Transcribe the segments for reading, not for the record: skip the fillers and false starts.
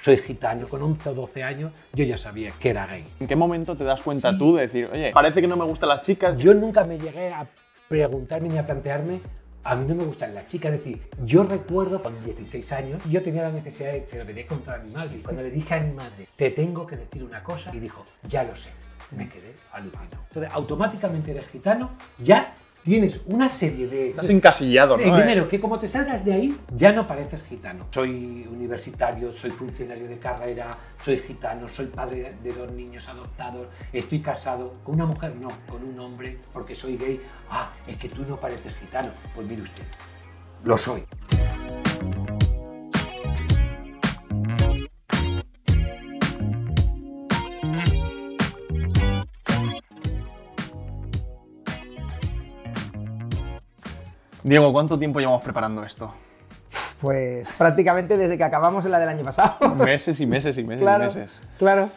soy gitano, con 11 o 12 años yo ya sabía que era gay. ¿En qué momento te das cuenta tú de decir, oye, parece que no me gustan las chicas? Yo nunca me llegué a preguntarme ni a plantearme, a mí no me gustan las chicas. Es decir, yo recuerdo con 16 años, yo tenía la necesidad de, se lo tenía que contar a mi madre. Y cuando le dije a mi madre, te tengo que decir una cosa, y dijo, ya lo sé, me quedé alucinado. Entonces, automáticamente eres gitano, ya tienes una serie de... Estás encasillado, ¿no? Primero, que como te salgas de ahí, ya no pareces gitano. Soy universitario, soy funcionario de carrera, soy gitano, soy padre de 2 niños adoptados, estoy casado con una mujer, no, con un hombre, porque soy gay. Ah, es que tú no pareces gitano. Pues mire usted, lo soy. Diego, ¿cuánto tiempo llevamos preparando esto? Pues prácticamente desde que acabamos la del año pasado. Meses y meses y meses, claro, y meses. Claro.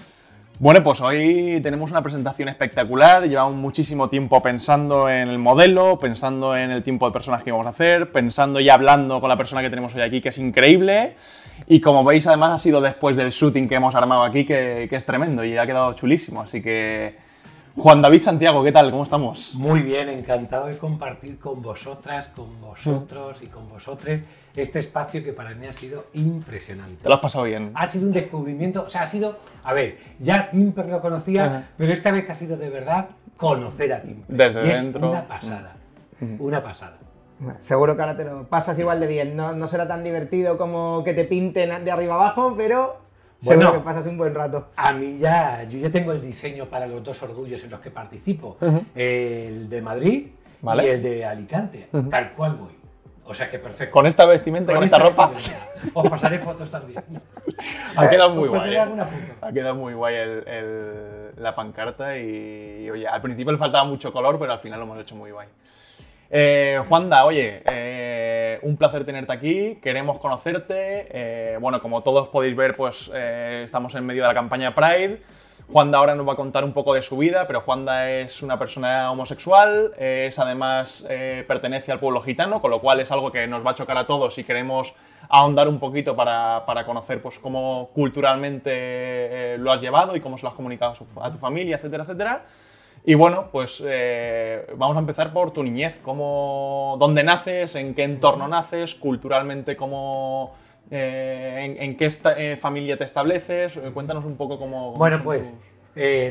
Bueno, pues hoy tenemos una presentación espectacular. Llevamos muchísimo tiempo pensando en el modelo, pensando en el tiempo de personas que vamos a hacer, pensando y hablando con la persona que tenemos hoy aquí, que es increíble. Y como veis, además, ha sido después del shooting que hemos armado aquí, que es tremendo y ha quedado chulísimo. Así que... Juan David Santiago, ¿qué tal? ¿Cómo estamos? Muy bien, encantado de compartir con vosotras, con vosotros y con vosotres este espacio que para mí ha sido impresionante. ¿Te lo has pasado bien? Ha sido un descubrimiento, o sea, ha sido, a ver, ya Timpers lo conocía, pero esta vez ha sido de verdad conocer a Timpers. Desde dentro. Es una pasada, una pasada. Seguro que ahora te lo pasas igual de bien, no será tan divertido como que te pinten de arriba abajo, pero... Bueno, seguro que pasas un buen rato. A mí ya, yo ya tengo el diseño para los 2 orgullos en los que participo, el de Madrid y el de Alicante, tal cual voy. O sea que perfecto. Con esta vestimenta, con esta ropa. Os pasaré fotos también. Ha quedado muy guay. Ha quedado muy guay la pancarta y oye, al principio le faltaba mucho color, pero al final lo hemos hecho muy guay. Juanda, oye, un placer tenerte aquí, queremos conocerte, bueno, como todos podéis ver, pues estamos en medio de la campaña Pride. Juanda ahora nos va a contar un poco de su vida, pero Juanda es una persona homosexual, es además pertenece al pueblo gitano, con lo cual es algo que nos va a chocar a todos y queremos ahondar un poquito para conocer pues, cómo culturalmente lo has llevado y cómo se lo has comunicado a tu familia, etcétera, etcétera. Y bueno, pues vamos a empezar por tu niñez. ¿Dónde naces? ¿En qué entorno naces? Culturalmente, ¿cómo, en qué familia te estableces? Cuéntanos un poco cómo... Bueno, pues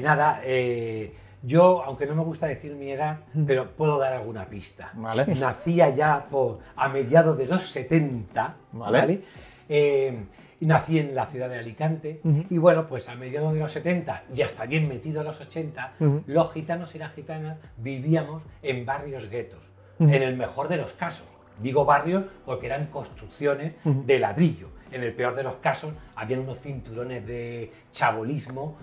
nada, yo, aunque no me gusta decir mi edad, pero puedo dar alguna pista. Vale. Nací allá a mediados de los 70, ¿vale? Nací en la ciudad de Alicante y bueno, pues a mediados de los 70, ya está bien metido en los 80, los gitanos y las gitanas vivíamos en barrios guetos, en el mejor de los casos. Digo barrios porque eran construcciones de ladrillo. En el peor de los casos, habían unos cinturones de chabolismo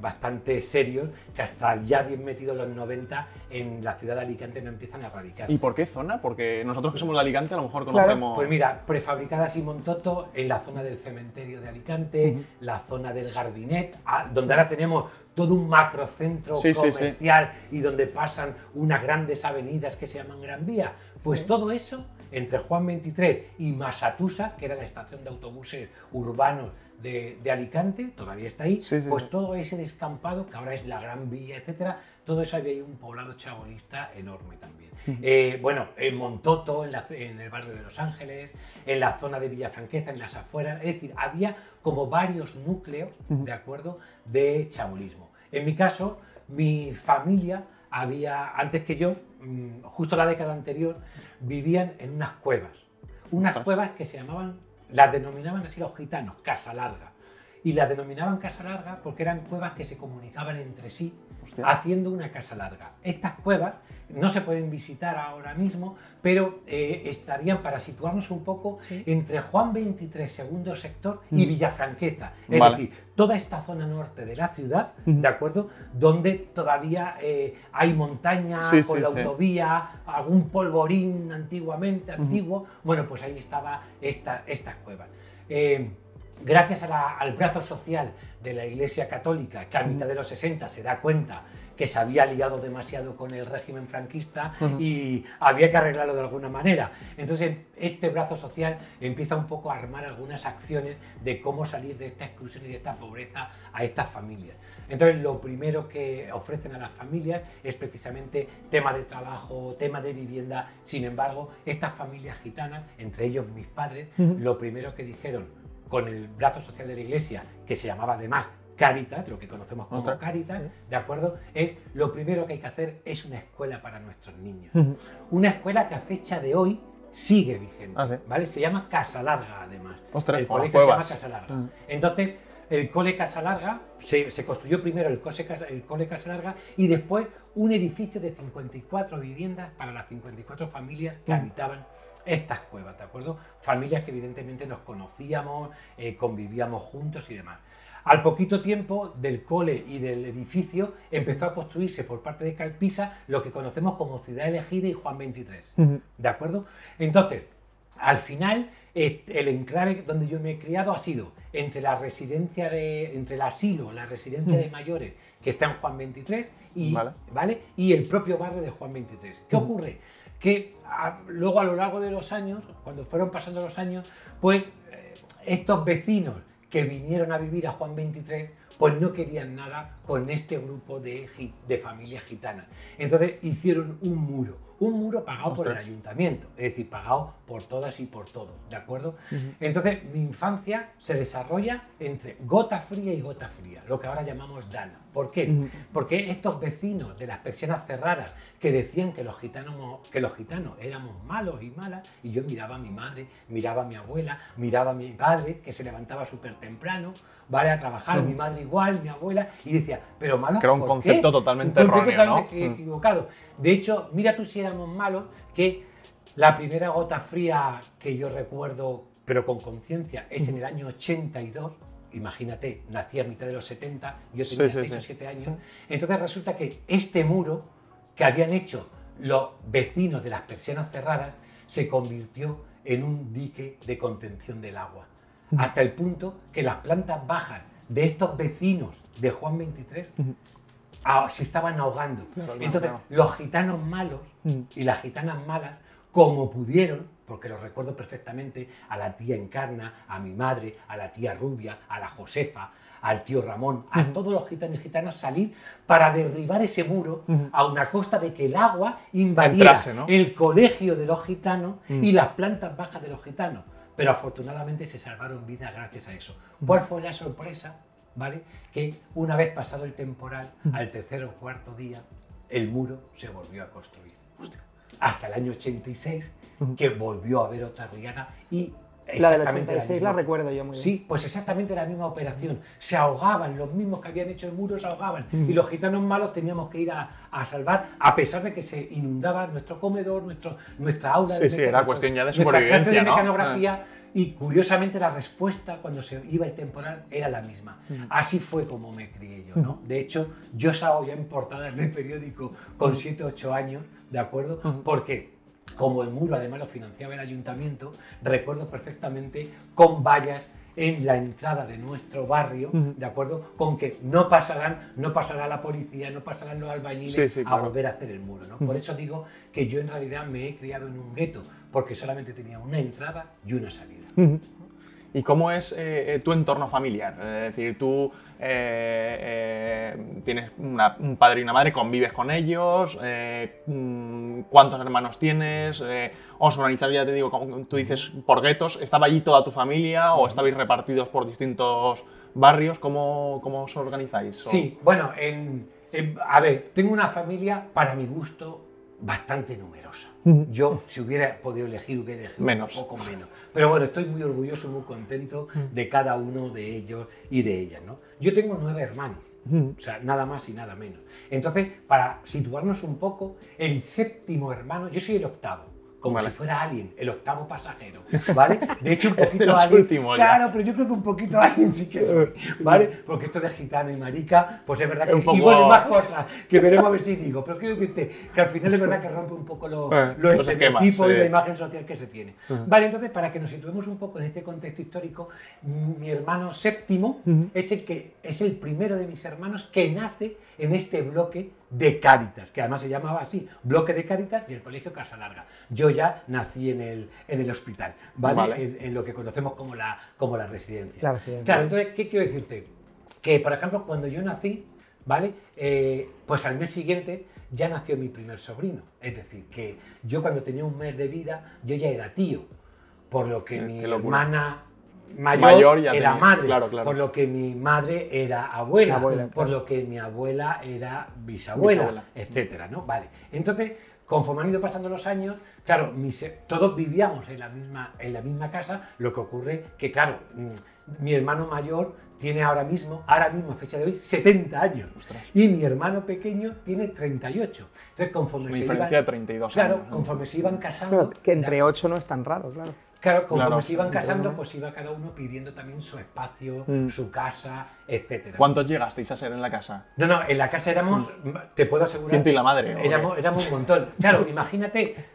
bastante serios que hasta ya bien metidos los 90 en la ciudad de Alicante no empiezan a erradicarse. ¿Y por qué zona? Porque nosotros que somos de Alicante a lo mejor conocemos... Claro. Pues mira, prefabricadas y montoto en la zona del cementerio de Alicante, la zona del Gardinet, donde ahora tenemos todo un macrocentro comercial y donde pasan unas grandes avenidas que se llaman Gran Vía. Pues todo eso, entre Juan 23 y Masatusa, que era la estación de autobuses urbanos de Alicante, todavía está ahí, pues todo ese descampado, que ahora es la Gran Villa, etcétera, todo eso había ahí un poblado chabolista enorme también. Bueno, en Montoto, en el barrio de Los Ángeles, en la zona de Villafranqueza, en las afueras, es decir, había como varios núcleos, ¿de acuerdo?, de chabolismo. En mi caso, mi familia había, antes que yo, justo la década anterior, vivían en unas cuevas. Unas cuevas que se llamaban, las denominaban así los gitanos, Casa Larga. Y las denominaban Casa Larga porque eran cuevas que se comunicaban entre sí, haciendo una casa larga. Estas cuevas no se pueden visitar ahora mismo, pero estarían, para situarnos un poco, entre Juan 23, segundo sector, y Villafranqueza. Es decir, toda esta zona norte de la ciudad, ¿de acuerdo? Donde todavía hay montaña, con la autovía, algún polvorín antiguo. Bueno, pues ahí estaban estas cuevas. gracias a al brazo social de la Iglesia Católica, que a mitad de los 60 se da cuenta que se había liado demasiado con el régimen franquista y había que arreglarlo de alguna manera. Entonces, este brazo social empieza un poco a armar algunas acciones de cómo salir de esta exclusión y de esta pobreza a estas familias. Entonces, lo primero que ofrecen a las familias es precisamente tema de trabajo, tema de vivienda. Sin embargo, estas familias gitanas, entre ellos mis padres, lo primero que dijeron, con el brazo social de la Iglesia, que se llamaba además Caritas, lo que conocemos como Caritas, ¿de acuerdo? Es lo primero que hay que hacer es una escuela para nuestros niños. Una escuela que a fecha de hoy sigue vigente, ¿vale? Se llama Casa Larga, además. El colegio se llama Casa Larga. Entonces, el cole Casa Larga, se construyó primero el cole Casa Larga y después un edificio de 54 viviendas para las 54 familias que habitaban estas cuevas, ¿de acuerdo? Familias que evidentemente nos conocíamos, convivíamos juntos y demás. Al poquito tiempo del cole y del edificio empezó a construirse por parte de Calpisa lo que conocemos como Ciudad Elegida y Juan 23, ¿de acuerdo? Entonces, al final, el enclave donde yo me he criado ha sido entre la residencia entre el asilo, la residencia de mayores, que está en Juan 23, y el propio barrio de Juan 23. ¿Qué ocurre? Que luego a lo largo de los años, cuando fueron pasando los años, pues estos vecinos que vinieron a vivir a Juan 23, pues no querían nada con este grupo de familias gitanas. Entonces hicieron un muro pagado por el ayuntamiento, es decir, pagado por todas y por todos, ¿de acuerdo? Entonces mi infancia se desarrolla entre gota fría y gota fría, lo que ahora llamamos dana. ¿Por qué? Porque estos vecinos de las persianas cerradas que decían que los gitanos éramos malos y malas, y yo miraba a mi madre, miraba a mi abuela, miraba a mi padre, que se levantaba súper temprano, ¿vale? A trabajar, mi madre igual, mi abuela, y decía, pero malos, que era un concepto totalmente erróneo, ¿no? Equivocado. De hecho, mira tú si éramos malos, que la primera gota fría que yo recuerdo, pero con conciencia, es en el año 82, imagínate, nací a mitad de los 70, yo tenía 6 o 7 años, entonces resulta que este muro que habían hecho los vecinos de las persianas cerradas se convirtió en un dique de contención del agua, hasta el punto que las plantas bajas de estos vecinos de Juan 23 se estaban ahogando. Entonces, los gitanos malos y las gitanas malas, como pudieron, porque lo recuerdo perfectamente, a la tía Encarna, a mi madre, a la tía Rubia, a la Josefa, al tío Ramón, a todos los gitanos y gitanas salir para derribar ese muro a una costa de que el agua invadiera el colegio de los gitanos y las plantas bajas de los gitanos. Pero afortunadamente se salvaron vidas gracias a eso. ¿Cuál fue la sorpresa? ¿Vale? Que una vez pasado el temporal, al tercer o cuarto día, el muro se volvió a construir. Hasta el año 86, que volvió a haber otra riada y exactamente la del 86 la recuerdo yo muy bien. Sí, pues exactamente la misma operación. Se ahogaban, los mismos que habían hecho el muro se ahogaban. Y los gitanos malos teníamos que ir a salvar, a pesar de que se inundaba nuestro comedor, nuestra aula. Sí, sí, era cuestión ya de supervivencia, nuestra clase de mecanografía. Y curiosamente la respuesta cuando se iba el temporal era la misma. Así fue como me crié yo, ¿no? De hecho, yo salgo ya en portadas de periódico con 7 o 8 años, ¿de acuerdo? Porque como el muro además lo financiaba el ayuntamiento, recuerdo perfectamente con vallas en la entrada de nuestro barrio, ¿de acuerdo? Con que no pasará la policía, no pasarán los albañiles a volver a hacer el muro, ¿no? Por eso digo que yo en realidad me he criado en un gueto, porque solamente tenía una entrada y una salida. ¿Y cómo es tu entorno familiar? Es decir, tú tienes un padre y una madre, convives con ellos, ¿cuántos hermanos tienes? ¿Os organizáis, ya te digo, como tú dices, por guetos? ¿Estaba allí toda tu familia o estabais repartidos por distintos barrios? ¿Cómo os organizáis? Sí, bueno, a ver, tengo una familia, para mi gusto, bastante numerosa. Yo, si hubiera podido elegir, hubiera elegido un poco menos. Pero bueno, estoy muy orgulloso, muy contento de cada uno de ellos y de ellas, ¿no? Yo tengo 9 hermanos, o sea, nada más y nada menos. Entonces, para situarnos un poco, el séptimo hermano, yo soy el octavo, como si fuera Alien, el octavo pasajero, ¿vale? De hecho, un poquito Alien, últimos, claro, pero yo creo que un poquito Alien sí que soy, ¿vale? Porque esto de gitano y marica, pues es verdad que... Y bueno, más cosas que veremos a ver si digo, pero quiero decirte que al final es verdad que rompe un poco los estereotipos y la imagen social que se tiene. Vale, entonces, para que nos situemos un poco en este contexto histórico, mi hermano séptimo es el que es el primero de mis hermanos que nace en este bloque de Caritas, que además se llamaba así, bloque de Caritas y el colegio Casa Larga. Yo ya nací en el hospital, ¿vale? Vale. En lo que conocemos como la residencia. La residencia. Claro, entonces, ¿qué quiero decirte? Que, por ejemplo, cuando yo nací, ¿vale? Pues al mes siguiente ya nació mi primer sobrino. Es decir, que yo cuando tenía un mes de vida, yo ya era tío, por lo que mi hermana... Mayor ya era madre, claro. Por lo que mi madre era abuela, por lo que mi abuela era bisabuela, etcétera, ¿no? Vale. Entonces, conforme han ido pasando los años, claro, todos vivíamos en la misma casa, lo que ocurre que, claro, mi hermano mayor tiene ahora mismo, a fecha de hoy, 70 años. Ostras. Y mi hermano pequeño tiene 38. Entonces, conforme se diferencia iban, de 32 claro, años, ¿no? Conforme se iban casando... Pero que entre 8 no es tan raro, claro. Claro, conforme se iban casando, pues iba cada uno pidiendo también su espacio, su casa, etcétera. ¿Cuántos llegasteis a ser en la casa? No, en la casa éramos, te puedo asegurar... Ciento y la madre. Éramos un montón. Claro, imagínate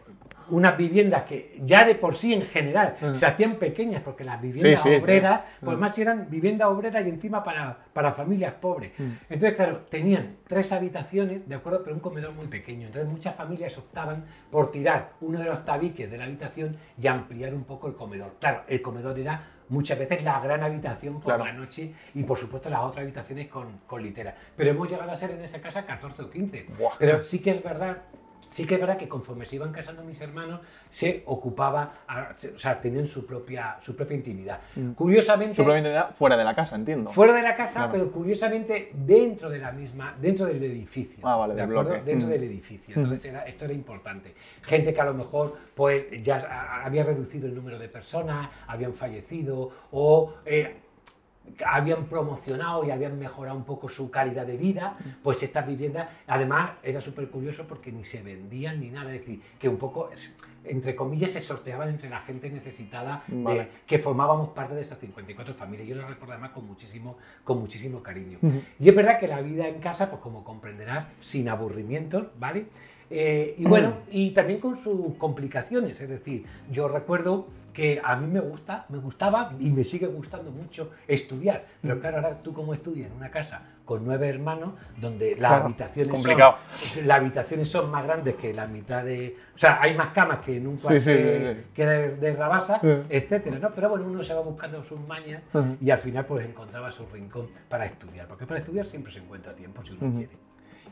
unas viviendas que ya de por sí en general se hacían pequeñas, porque las viviendas obreras, pues más eran viviendas obreras y encima para familias pobres. Entonces, claro, tenían 3 habitaciones, de acuerdo, pero un comedor muy pequeño. Entonces, muchas familias optaban por tirar uno de los tabiques de la habitación y ampliar un poco el comedor. Claro, el comedor era muchas veces la gran habitación por la noche y, por supuesto, las otras habitaciones con litera. Pero hemos llegado a ser en esa casa 14 o 15. Buah. Pero sí que es verdad que conforme se iban casando mis hermanos, se ocupaba, o sea, tenían su propia intimidad. Curiosamente... Su propia intimidad fuera de la casa, entiendo. Fuera de la casa, claro. Pero curiosamente dentro de la misma, dentro del edificio. Ah, vale, del bloque. Dentro del edificio. Entonces, esto era importante. Gente que a lo mejor pues ya había reducido el número de personas, habían fallecido o... habían promocionado y habían mejorado un poco su calidad de vida, pues estas viviendas, además era súper curioso porque ni se vendían ni nada, es decir, que un poco, entre comillas, se sorteaban entre la gente necesitada que formábamos parte de esas 54 familias. Yo lo recuerdo además con muchísimo cariño. Y es verdad que la vida en casa, pues como comprenderás, sin aburrimientos, ¿vale? Y bueno, y también con sus complicaciones, es decir, yo recuerdo que a mí me gustaba y me sigue gustando mucho estudiar, pero claro, ahora tú como estudias en una casa con 9 hermanos, donde las habitaciones son más grandes que la mitad de... O sea, hay más camas que en un cuarto que de rabasa, etcétera, ¿no? Pero bueno, uno se va buscando sus mañas y al final pues encontraba su rincón para estudiar, porque para estudiar siempre se encuentra tiempo si uno quiere.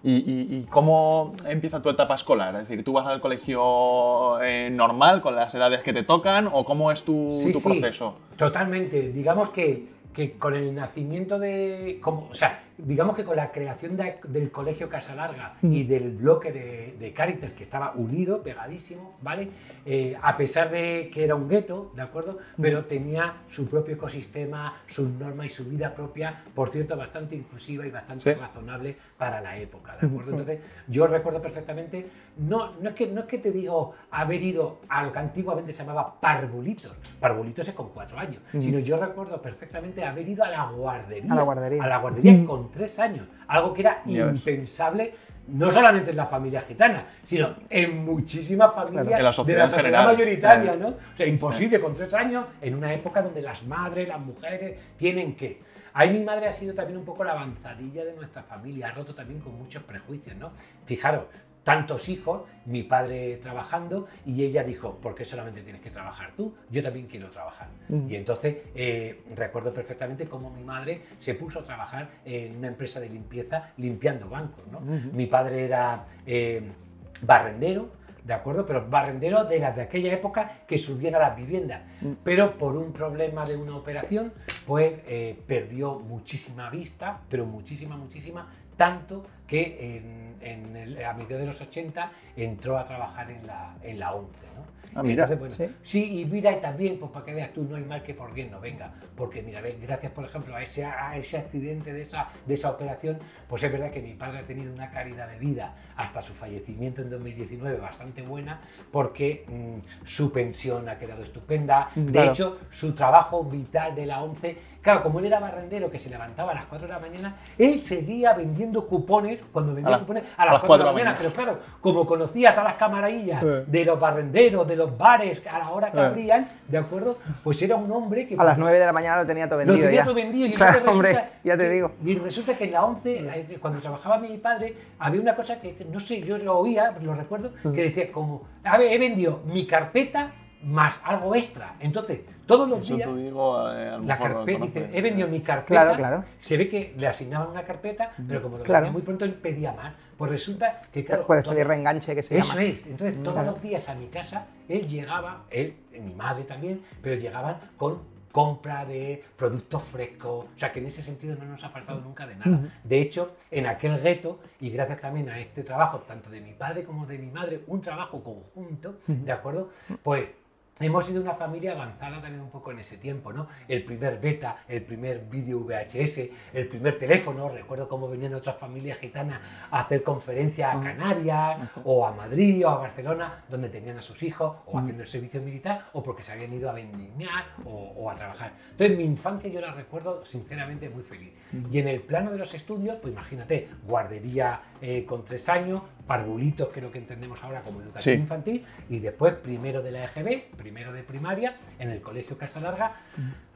¿Y cómo empieza tu etapa escolar? Es decir, ¿tú vas al colegio normal con las edades que te tocan o cómo es tu proceso? Sí, totalmente. Digamos que con el nacimiento de... Como, o sea, digamos que con la creación del colegio Casa Larga y del bloque de Caritas, que estaba unido, pegadísimo, ¿vale? A pesar de que era un gueto, ¿de acuerdo? Pero tenía su propio ecosistema, sus normas y su vida propia, por cierto, bastante inclusiva y bastante razonable para la época, ¿de acuerdo? Entonces, yo recuerdo perfectamente, no es que te digo haber ido a lo que antiguamente se llamaba parvulitos es con 4 años, sino yo recuerdo perfectamente haber ido a la guardería con 3 años, algo que era impensable, no solamente en la familia gitana, sino en muchísimas familias en la sociedad, de la sociedad mayoritaria, ¿no? O sea, imposible con 3 años en una época donde las madres, las mujeres tienen que... Ahí mi madre ha sido también un poco la avanzadilla de nuestra familia, ha roto también con muchos prejuicios, ¿no? Fijaros, tantos hijos, mi padre trabajando, y ella dijo, ¿por qué solamente tienes que trabajar tú? Yo también quiero trabajar. Y entonces recuerdo perfectamente cómo mi madre se puso a trabajar en una empresa de limpieza limpiando bancos, ¿no? Mi padre era barrendero, ¿de acuerdo? Pero barrendero de aquella época que subían a las viviendas. Pero por un problema de una operación, pues perdió muchísima vista, pero muchísima tanto que a mediados de los 80 entró a trabajar en la ONCE, ¿no? Ah, mira, entonces, bueno, ¿sí? Sí, y mira, y también, pues para que veas tú, no hay mal que por bien no venga, porque mira, ves, gracias por ejemplo a ese accidente de esa operación, pues es verdad que mi padre ha tenido una calidad de vida hasta su fallecimiento en 2019 bastante buena, porque su pensión ha quedado estupenda, claro. De hecho, su trabajo vital de la ONCE, claro, como él era barrendero que se levantaba a las 4 de la mañana, él seguía vendiendo cupones, cuando vendía cupones a las 4 de la mañana, pero claro, como conocía todas las camarillas de los barrenderos, de los bares, a la hora que abrían, ¿de acuerdo? Pues era un hombre que... A las 9 de la mañana lo tenía todo vendido. Lo tenía todo vendido. Y, claro, hombre, ya te digo. Y resulta que en la ONCE, cuando trabajaba mi padre, había una cosa que, no sé, yo lo oía, lo recuerdo, que decía como, a ver, he vendido mi carpeta más algo extra. Entonces, todos los días, la carpeta, dice, he vendido mi carpeta, claro, claro. Se ve que le asignaban una carpeta, pero como lo vendía muy pronto, él pedía más. Pues resulta que, claro... Puedes pedir reenganche, que se llama. Eso es. Entonces, todos los días a mi casa, él llegaba, él, mi madre también, pero llegaban con compra de productos frescos, o sea que en ese sentido no nos ha faltado nunca de nada. De hecho, en aquel gueto, y gracias también a este trabajo, tanto de mi padre como de mi madre, un trabajo conjunto, ¿de acuerdo? Pues... hemos sido una familia avanzada también un poco en ese tiempo, ¿no? El primer beta, el primer vídeo VHS, el primer teléfono. Recuerdo cómo venían otras familias gitanas a hacer conferencias a Canarias, o a Madrid, o a Barcelona, donde tenían a sus hijos, o haciendo el servicio militar, o porque se habían ido a vendimiar, o a trabajar. Entonces, mi infancia yo la recuerdo sinceramente muy feliz. Y en el plano de los estudios, pues imagínate, guardería con 3 años, parvulitos, que es lo que entendemos ahora como educación infantil, y después primero de la EGB, primero de primaria, en el colegio Casa Larga,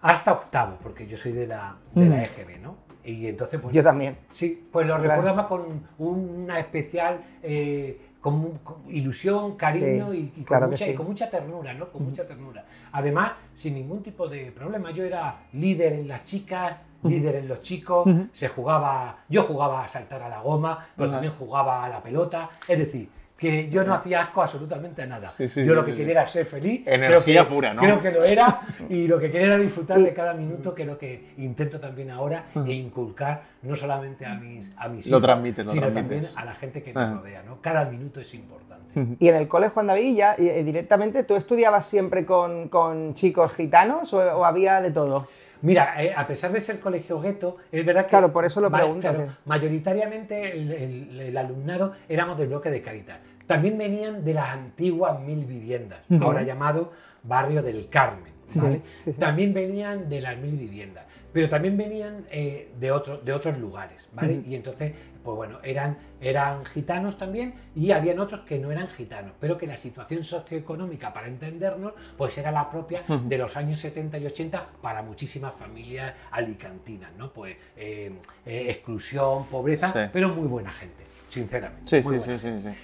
hasta octavo, porque yo soy de la EGB, ¿no? Y entonces, pues, yo también. Sí, pues lo recuerdo más con una especial con ilusión, cariño y, claro, con mucha, y con mucha ternura, ¿no? Con mucha ternura. Además, sin ningún tipo de problema. Yo era líder en las chicas, líder en los chicos, se jugaba, yo jugaba a saltar a la goma, pero también jugaba a la pelota, es decir, que yo no hacía asco absolutamente a nada. Yo lo que quería era ser feliz. Energía pura, ¿no? Creo que lo era, y lo que quería era disfrutar de cada minuto, que es lo que intento también ahora, e inculcar no solamente a mis hijos, sino también a la gente que me rodea, ¿no? Cada minuto es importante. Y en el colegio Juan David, ya directamente, ¿tú estudiabas siempre con chicos gitanos o había de todo? Mira, a pesar de ser colegio gueto, es verdad que... Claro, por eso lo pregunto. Claro, mayoritariamente el alumnado éramos del bloque de Caritas. También venían de las antiguas 1000 viviendas, ahora llamado Barrio del Carmen, ¿vale? También venían de las 1000 viviendas, pero también venían de otros lugares, ¿vale? Y entonces, pues bueno, eran gitanos también, y habían otros que no eran gitanos, pero que la situación socioeconómica, para entendernos, pues era la propia de los años 70 y 80 para muchísimas familias alicantinas, ¿no? Pues exclusión, pobreza, pero muy buena gente, sinceramente.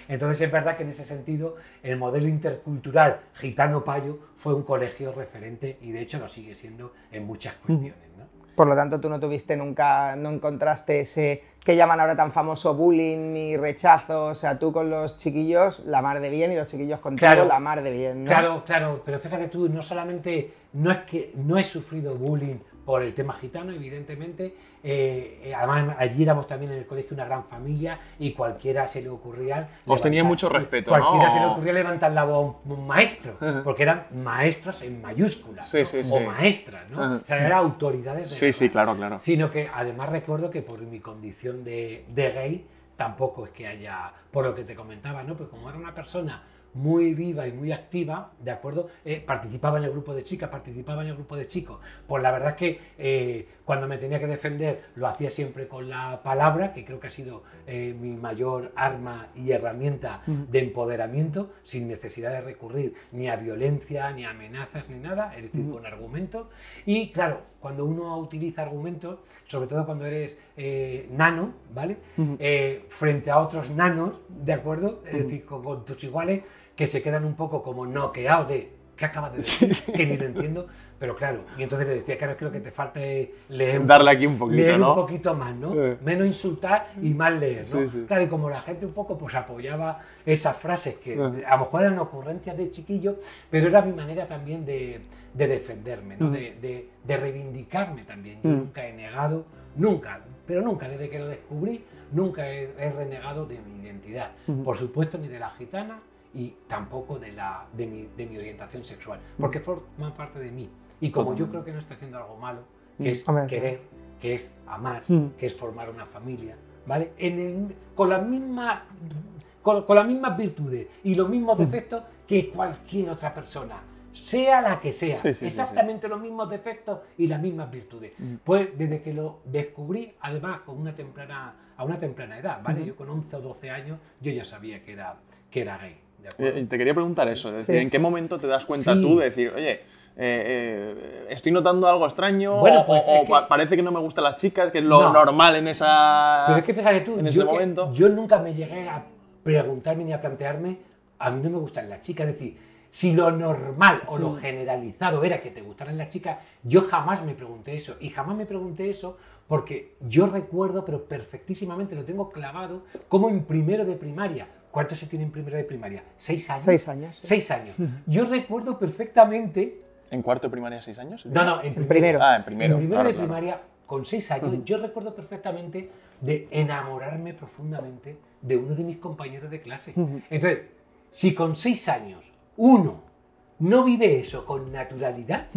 Entonces es verdad que en ese sentido el modelo intercultural gitano-payo fue un colegio referente, y de hecho lo sigue siendo en muchas cuestiones, ¿no? Por lo tanto, tú no tuviste nunca, no encontraste ese que llaman ahora tan famoso bullying ni rechazo. O sea, tú con los chiquillos la mar de bien, y los chiquillos contigo la mar de bien, ¿no? Claro, claro, pero fíjate tú, no solamente, no es que no he sufrido bullying por el tema gitano, evidentemente, además allí éramos también en el colegio una gran familia, y cualquiera se le ocurría... Os tenía mucho respeto, cualquiera se le ocurría levantar la voz a un maestro, porque eran maestros en mayúsculas, o maestras, ¿no? O sea, eran autoridades de claro. Sino que además recuerdo que por mi condición de gay, tampoco es que haya, por lo que te comentaba, ¿no? Pues como era una persona muy viva y muy activa, ¿de acuerdo? Participaba en el grupo de chicas, participaba en el grupo de chicos. Pues la verdad es que cuando me tenía que defender lo hacía siempre con la palabra, que creo que ha sido mi mayor arma y herramienta de empoderamiento, sin necesidad de recurrir ni a violencia, ni a amenazas, ni nada, es decir, con argumentos. Y claro, cuando uno utiliza argumentos, sobre todo cuando eres nano, ¿vale? Frente a otros nanos, ¿de acuerdo? Es decir, con tus iguales, que se quedan un poco como noqueados de ¿qué acabas de decir? Que ni lo entiendo, pero claro, y entonces le decía, claro, creo que te falta leer, darle aquí un poquito, leer, ¿no? Un poquito más, ¿no? Menos insultar y más leer, ¿no? Claro, y como la gente un poco pues apoyaba esas frases que a lo mejor eran ocurrencias de chiquillo, pero era mi manera también de defenderme, ¿no? De reivindicarme también. Yo nunca he negado, nunca, pero nunca, desde que lo descubrí, nunca he renegado de mi identidad, por supuesto ni de la gitana y tampoco de mi orientación sexual, porque forman parte de mí. Y como yo creo que no estoy haciendo algo malo, que es querer, que es amar, que es formar una familia, ¿vale? Con las mismas virtudes y los mismos defectos que cualquier otra persona, sea la que sea, exactamente los mismos defectos y las mismas virtudes. Pues desde que lo descubrí, además con una temprana, a una temprana edad, ¿vale? Yo con 11 o 12 años yo ya sabía que era gay. Te quería preguntar eso, es decir, ¿en qué momento te das cuenta tú de decir, oye, estoy notando algo extraño, bueno, pues parece que no me gustan las chicas, que es lo normal en esa... Pero es que fíjate tú, en ese momento. Yo nunca me llegué a preguntarme ni a plantearme, a mí no me gustan las chicas, es decir, si lo normal o lo generalizado era que te gustaran las chicas, yo jamás me pregunté eso, y jamás me pregunté eso porque yo recuerdo, pero perfectísimamente, lo tengo clavado, como en primero de primaria. ¿Cuánto se tiene en primero de primaria? 6 años. 6 años. Sí. 6 años. Yo recuerdo perfectamente... ¿En cuarto de primaria 6 años? No, no, en primero. Ah, en primero. En primero de primaria, con 6 años, yo recuerdo perfectamente de enamorarme profundamente de uno de mis compañeros de clase. Entonces, si con 6 años uno no vive eso con naturalidad,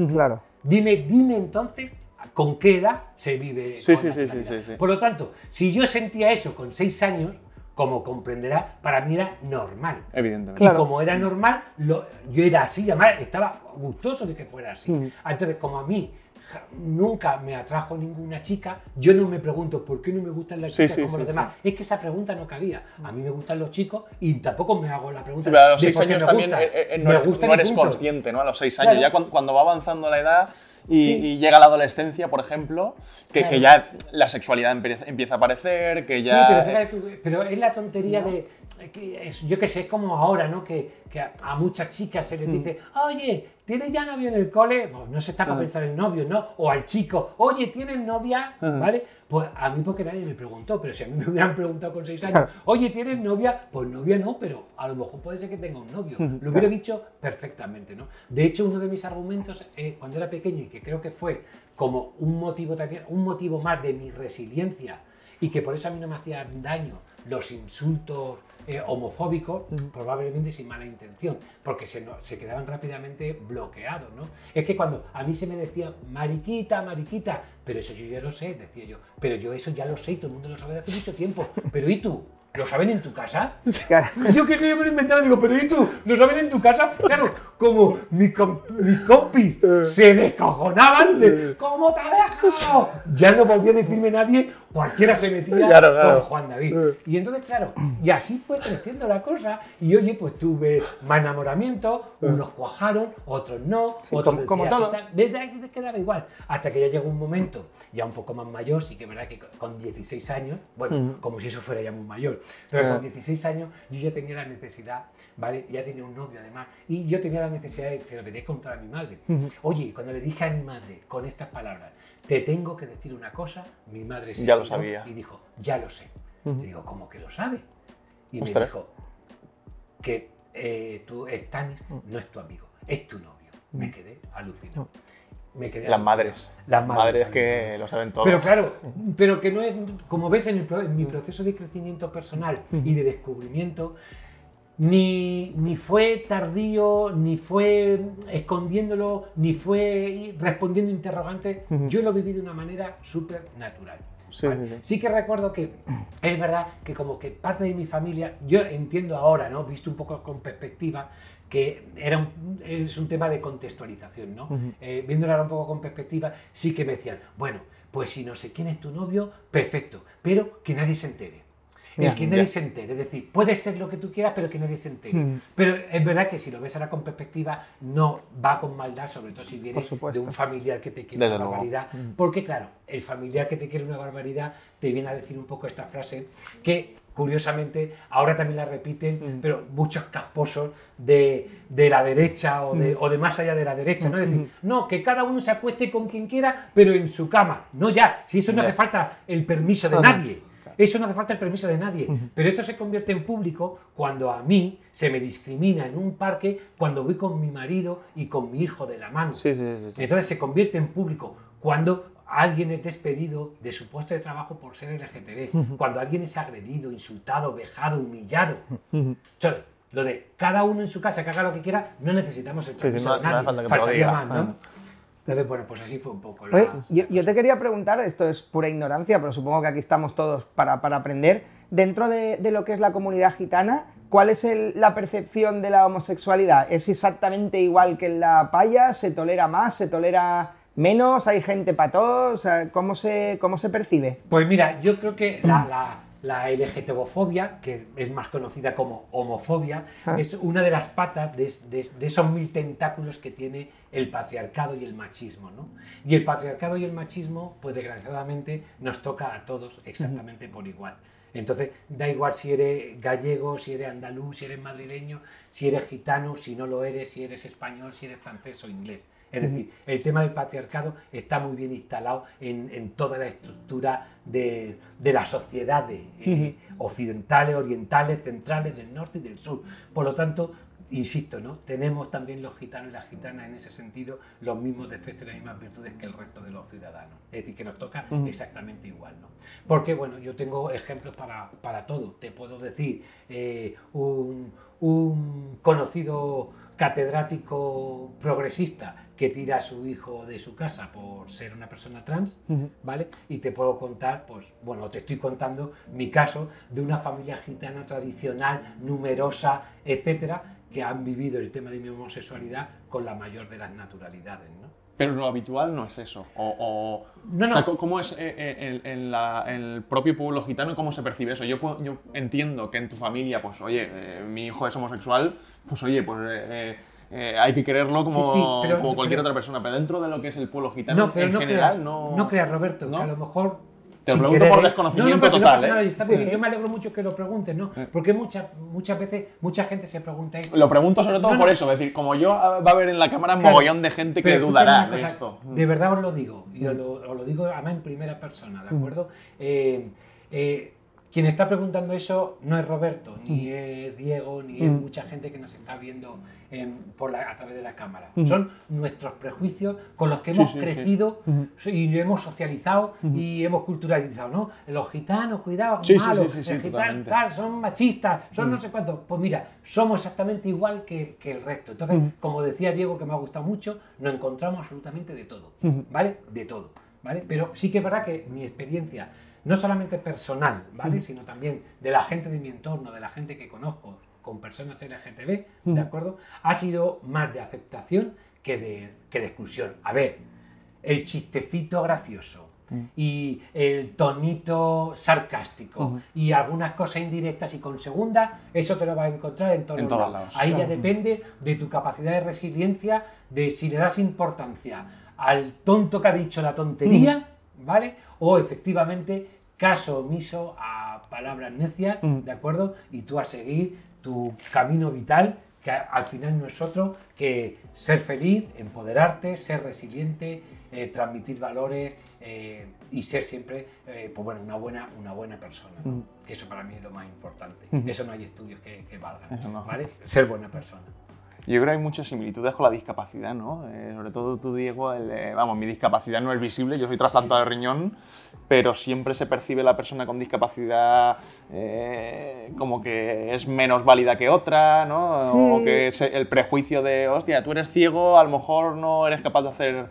dime entonces con qué edad se vive con naturalidad. Por lo tanto, si yo sentía eso con 6 años, como comprenderás, para mí era normal. Evidentemente. Y como era normal, yo era así, además estaba gustoso de que fuera así. Entonces, como a mí nunca me atrajo ninguna chica, yo no me pregunto por qué no me gustan las chicas como los demás. Es que esa pregunta no cabía. A mí me gustan los chicos y tampoco me hago la pregunta. Pero a los 6 años también no eres consciente, ¿no? A los 6 años, ya cuando va avanzando la edad... Y llega la adolescencia, por ejemplo, que ya la sexualidad empieza a aparecer, que ya... Sí, pero fíjate tú, pero es la tontería de... yo qué sé, es como ahora, ¿no? Que a muchas chicas se les dice, oye, ¿tienes ya novio en el cole? Bueno, no se está para pensar en novio, ¿no? O al chico, oye, ¿tienes novia? ¿Vale? Pues a mí porque nadie me preguntó, pero si a mí me hubieran preguntado con 6 años, oye, ¿tienes novia? Pues novia no, pero a lo mejor puede ser que tenga un novio. Lo hubiera dicho perfectamente, ¿no? De hecho, uno de mis argumentos, cuando era pequeño, y que creo que fue como un motivo también, un motivo más de mi resiliencia, y que por eso a mí no me hacían daño los insultos homofóbicos, probablemente sin mala intención, porque se quedaban rápidamente bloqueados, ¿no? Es que cuando a mí se me decía mariquita, mariquita, pero eso yo ya lo sé, decía yo, pero yo eso ya lo sé y todo el mundo lo sabe desde hace mucho tiempo, pero ¿y tú? ¿Lo saben en tu casa? Claro. Yo que soy, yo me lo inventaba, digo, pero ¿y tú? ¿Lo saben en tu casa? Claro, como mis compis se descojonaban de ¿cómo te ha dejado? Ya no volvía a decirme nadie, cualquiera se metía con Juan David. Y entonces, claro, y así fue creciendo la cosa. Y oye, pues tuve más enamoramientos, unos cuajaron, otros no, otros... Como todos. Quedaba igual. Hasta que ya llegó un momento, ya un poco más mayor, sí que es verdad que con 16 años, bueno, como si eso fuera ya muy mayor, pero con 16 años yo ya tenía la necesidad, ¿vale? Ya tenía un novio además, y yo tenía la necesidad de, se lo tenía que contar a mi madre. Oye, cuando le dije a mi madre con estas palabras, te tengo que decir una cosa, mi madre se lo sabía y dijo, ya lo sé. Le digo, ¿cómo que lo sabe? Y me dijo, que tú, Stanis, no es tu amigo, es tu novio. Me quedé alucinado. Las madres que lo saben todo. Pero claro, pero que no es, como ves en mi proceso de crecimiento personal y de descubrimiento, ni fue tardío, ni fue escondiéndolo, ni fue respondiendo interrogantes. Yo lo viví de una manera súper natural. ¿Vale? Sí que recuerdo que es verdad que como que parte de mi familia, yo entiendo ahora, ¿no? Visto un poco con perspectiva, que es un tema de contextualización, ¿no? Viéndolo ahora un poco con perspectiva, sí que me decían, bueno, pues si no sé quién es tu novio, perfecto, pero que nadie se entere. Que nadie se entere, es decir, puede ser lo que tú quieras, pero que nadie se entere. Pero es verdad que si lo ves ahora con perspectiva, no va con maldad, sobre todo si viene de un familiar que te quiere una barbaridad. Porque claro, el familiar que te quiere una barbaridad te viene a decir un poco esta frase, que curiosamente ahora también la repiten, pero muchos casposos de la derecha o de más allá de la derecha, ¿no? Es decir, no, que cada uno se acueste con quien quiera, pero en su cama. No ya, si eso no hace falta el permiso de nadie. Eso no hace falta el permiso de nadie, pero esto se convierte en público cuando a mí se me discrimina en un parque, cuando voy con mi marido y con mi hijo de la mano. Entonces se convierte en público cuando alguien es despedido de su puesto de trabajo por ser LGTB, cuando alguien es agredido, insultado, vejado, humillado. Entonces, lo de cada uno en su casa que haga lo que quiera, no necesitamos el permiso de nadie. Faltaría más, ¿no? Entonces, bueno, pues así fue un poco. Oye, yo te quería preguntar, esto es pura ignorancia, pero supongo que aquí estamos todos para aprender. Dentro de lo que es la comunidad gitana, ¿cuál es la percepción de la homosexualidad? ¿Es exactamente igual que en la paya? ¿Se tolera más? ¿Se tolera menos? ¿Hay gente pató? O sea, ¿cómo se percibe? Pues mira, yo creo que la LGTBofobia, que es más conocida como homofobia, es una de las patas de esos 1000 tentáculos que tiene el patriarcado y el machismo, ¿no? Y el patriarcado y el machismo, pues desgraciadamente, nos toca a todos exactamente por igual. Entonces, da igual si eres gallego, si eres andaluz, si eres madrileño, si eres gitano, si no lo eres, si eres español, si eres francés o inglés. Es decir, el tema del patriarcado está muy bien instalado en toda la estructura de las sociedades occidentales, orientales, centrales, del norte y del sur. Por lo tanto, insisto, ¿no? Tenemos también los gitanos y las gitanas en ese sentido los mismos defectos y las mismas virtudes que el resto de los ciudadanos. Es decir, que nos toca exactamente igual, ¿no? Porque, bueno, yo tengo ejemplos para todo. Te puedo decir, un conocido catedrático progresista que tira a su hijo de su casa por ser una persona trans, ¿vale? Y te puedo contar, pues, bueno, te estoy contando mi caso de una familia gitana tradicional, numerosa, etcétera, que han vivido el tema de mi homosexualidad con la mayor de las naturalidades, ¿no? Pero lo habitual no es eso. No. O sea, ¿cómo es el propio pueblo gitano? ¿Cómo se percibe eso? Yo entiendo que en tu familia, pues oye, mi hijo es homosexual, pues oye, pues hay que quererlo como, como cualquier otra persona. Pero dentro de lo que es el pueblo gitano, no creas, Roberto, ¿no? Que a lo mejor... Te lo pregunto por desconocimiento total. Yo me alegro mucho que lo preguntes, ¿no? Porque muchas veces mucha gente se pregunta esto. Lo pregunto sobre todo por eso. Es decir, como yo, va a haber en la cámara un mogollón de gente que dudará de esto. De verdad os lo digo. Os lo digo además en primera persona, ¿de acuerdo? Quien está preguntando eso no es Roberto, ni es Diego, ni es mucha gente que nos está viendo a través de la cámara. Son nuestros prejuicios con los que hemos crecido y hemos socializado y hemos culturalizado, ¿no? Los gitanos, cuidado, malos, los gitanos tal, son machistas, son no sé cuántos. Pues mira, somos exactamente igual que el resto. Entonces, como decía Diego, que me ha gustado mucho, nos encontramos absolutamente de todo, ¿vale? De todo, ¿vale? Pero sí que es verdad que mi experiencia, no solamente personal, ¿vale? Sino también de la gente de mi entorno, de la gente que conozco, con personas LGTB, ¿de acuerdo? Ha sido más de aceptación que de exclusión. A ver, el chistecito gracioso y el tonito sarcástico y algunas cosas indirectas y con segunda, eso te lo vas a encontrar en todos lados. Ahí ya depende de tu capacidad de resiliencia, de si le das importancia al tonto que ha dicho la tontería, ¿vale? O efectivamente caso omiso a palabras necias, ¿de acuerdo? Y tú a seguir tu camino vital, que al final no es otro que ser feliz, empoderarte, ser resiliente, transmitir valores y ser siempre pues bueno, una buena persona, ¿no? Que eso para mí es lo más importante. Eso no hay estudios que valgan, no. ¿Vale? Ser buena persona. Yo creo que hay muchas similitudes con la discapacidad, ¿no? Sobre todo tú, Diego, vamos, mi discapacidad no es visible, yo soy trasplantado de riñón, pero siempre se percibe la persona con discapacidad como que es menos válida que otra, ¿no? Sí. O que es el prejuicio de, hostia, tú eres ciego, a lo mejor no eres capaz de hacer...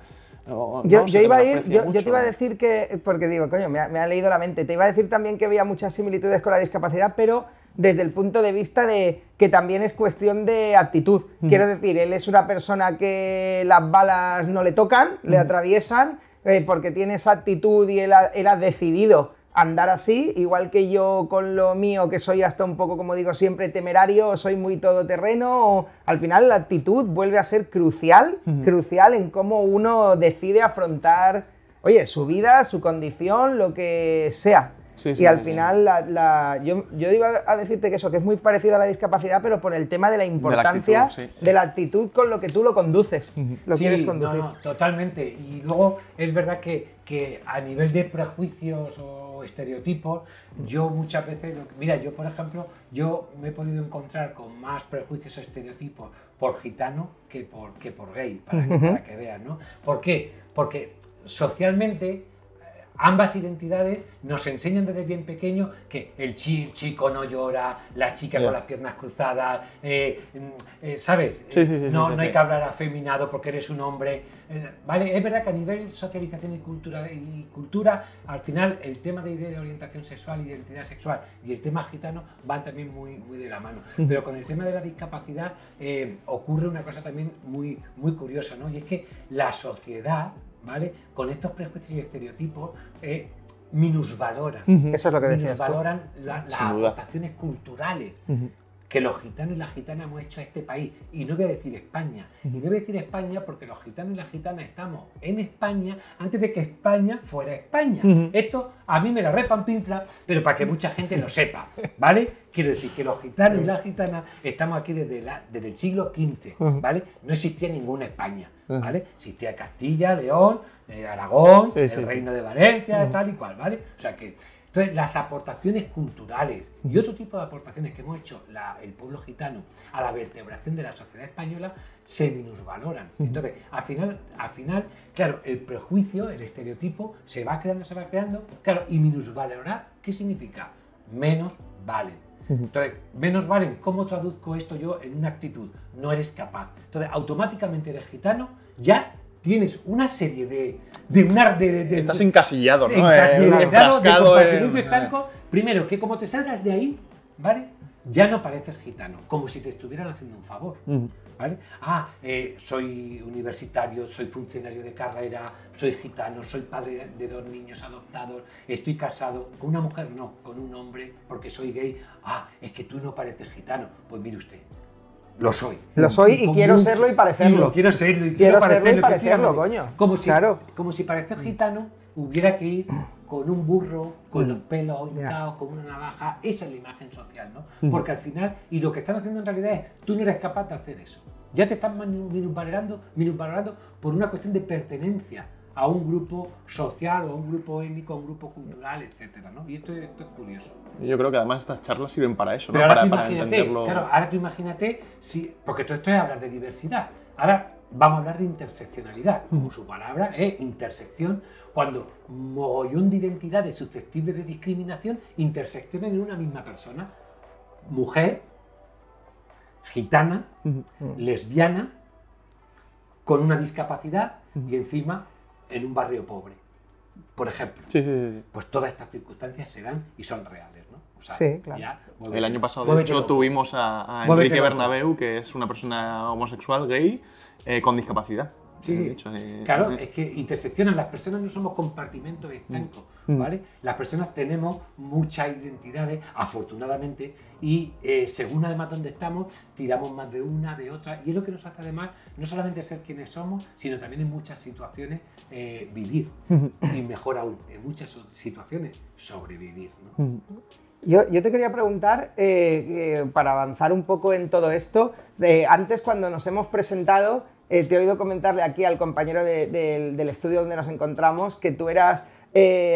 No, yo te iba a decir que, porque digo, coño, me ha leído la mente, te iba a decir también que había muchas similitudes con la discapacidad, pero desde el punto de vista de que también es cuestión de actitud. Quiero decir, él es una persona que las balas no le tocan, le atraviesan, porque tiene esa actitud y él ha decidido andar así, igual que yo con lo mío, que soy hasta un poco, como digo siempre, temerario, soy muy todoterreno, o, al final la actitud vuelve a ser crucial, crucial en cómo uno decide afrontar, oye, su vida, su condición, lo que sea. Sí, sí, y al final, sí. Yo iba a decirte que eso, que es muy parecido a la discapacidad, pero por el tema de la importancia de la actitud con lo que tú lo conduces, lo quieres conducir. No, totalmente. Y luego es verdad que a nivel de prejuicios o estereotipos, yo muchas veces, mira, yo por ejemplo, yo me he podido encontrar con más prejuicios o estereotipos por gitano que por gay, para que veas, ¿no? ¿Por qué? Porque socialmente ambas identidades nos enseñan desde bien pequeño que el chico no llora, la chica con las piernas cruzadas, ¿sabes? No hay que hablar afeminado porque eres un hombre. ¿Vale? Es verdad que a nivel socialización y cultura, al final el tema de idea de orientación sexual, identidad sexual y el tema gitano van también muy de la mano. Pero con el tema de la discapacidad ocurre una cosa también muy curiosa, ¿no? Y es que la sociedad, ¿vale?, con estos prejuicios y estereotipos minusvaloran. Eso es lo que decías tú. Minusvaloran las aportaciones culturales que los gitanos y las gitanas hemos hecho a este país. Y no voy a decir España. Y no voy a decir España porque los gitanos y las gitanas estamos en España antes de que España fuera España. Esto a mí me la repampinfla, pero para que mucha gente lo sepa, ¿vale? Quiero decir que los gitanos y las gitanas estamos aquí desde el siglo XV, ¿vale? No existía ninguna España, ¿vale? Existía Castilla, León, Aragón, el Reino de Valencia, tal y cual, ¿vale? O sea que... Entonces, las aportaciones culturales y otro tipo de aportaciones que hemos hecho el pueblo gitano a la vertebración de la sociedad española se minusvaloran. Entonces, al final, claro, el prejuicio, el estereotipo, se va creando. Claro, y minusvalorar, ¿qué significa? Menos valen. Entonces, menos valen, ¿cómo traduzco esto yo en una actitud? No eres capaz. Entonces, automáticamente eres gitano, ya tienes una serie de estás encasillado, ¿no? Enfrascado de estanco. Primero, que como te salgas de ahí, ¿vale?, ya no pareces gitano, como si te estuvieran haciendo un favor, ¿vale? Soy universitario, soy funcionario de carrera, soy gitano, soy padre de 2 niños adoptados, estoy casado con una mujer, no, con un hombre, porque soy gay. Ah, es que tú no pareces gitano. Pues mire usted, lo soy. Lo soy y quiero serlo y parecerlo. Quiero serlo y parecerlo, coño. Como si parecer gitano hubiera que ir con un burro, con los pelos hincados, con una navaja. Esa es la imagen social, ¿no? Porque al final, y lo que están haciendo en realidad es, tú no eres capaz de hacer eso. Ya te están minusvalorando por una cuestión de pertenencia a un grupo social o a un grupo étnico, a un grupo cultural, etcétera, ¿no? Y esto es curioso. Yo creo que además estas charlas sirven para eso, ¿no? Para entenderlo. Claro, ahora tú imagínate, si, porque todo esto es hablar de diversidad. Ahora vamos a hablar de interseccionalidad, como su palabra es intersección, cuando mogollón de identidades susceptibles de discriminación interseccionan en una misma persona. Mujer, gitana, lesbiana, con una discapacidad y encima en un barrio pobre, por ejemplo. Pues todas estas circunstancias se dan y son reales, ¿no? O sea, sí, claro. El año pasado, de hecho, tuvimos a Enrique Bernabéu, que es una persona homosexual, gay, con discapacidad. Sí, de hecho, claro, es que interseccionan. Las personas no somos compartimentos estancos, ¿vale? Las personas tenemos muchas identidades, afortunadamente, y según además donde estamos, tiramos más de una, de otra, y es lo que nos hace además no solamente ser quienes somos, sino también en muchas situaciones vivir, y mejor aún, en muchas situaciones sobrevivir, ¿no? Yo te quería preguntar, para avanzar un poco en todo esto, antes cuando nos hemos presentado, te he oído comentarle aquí al compañero del estudio donde nos encontramos que tú eras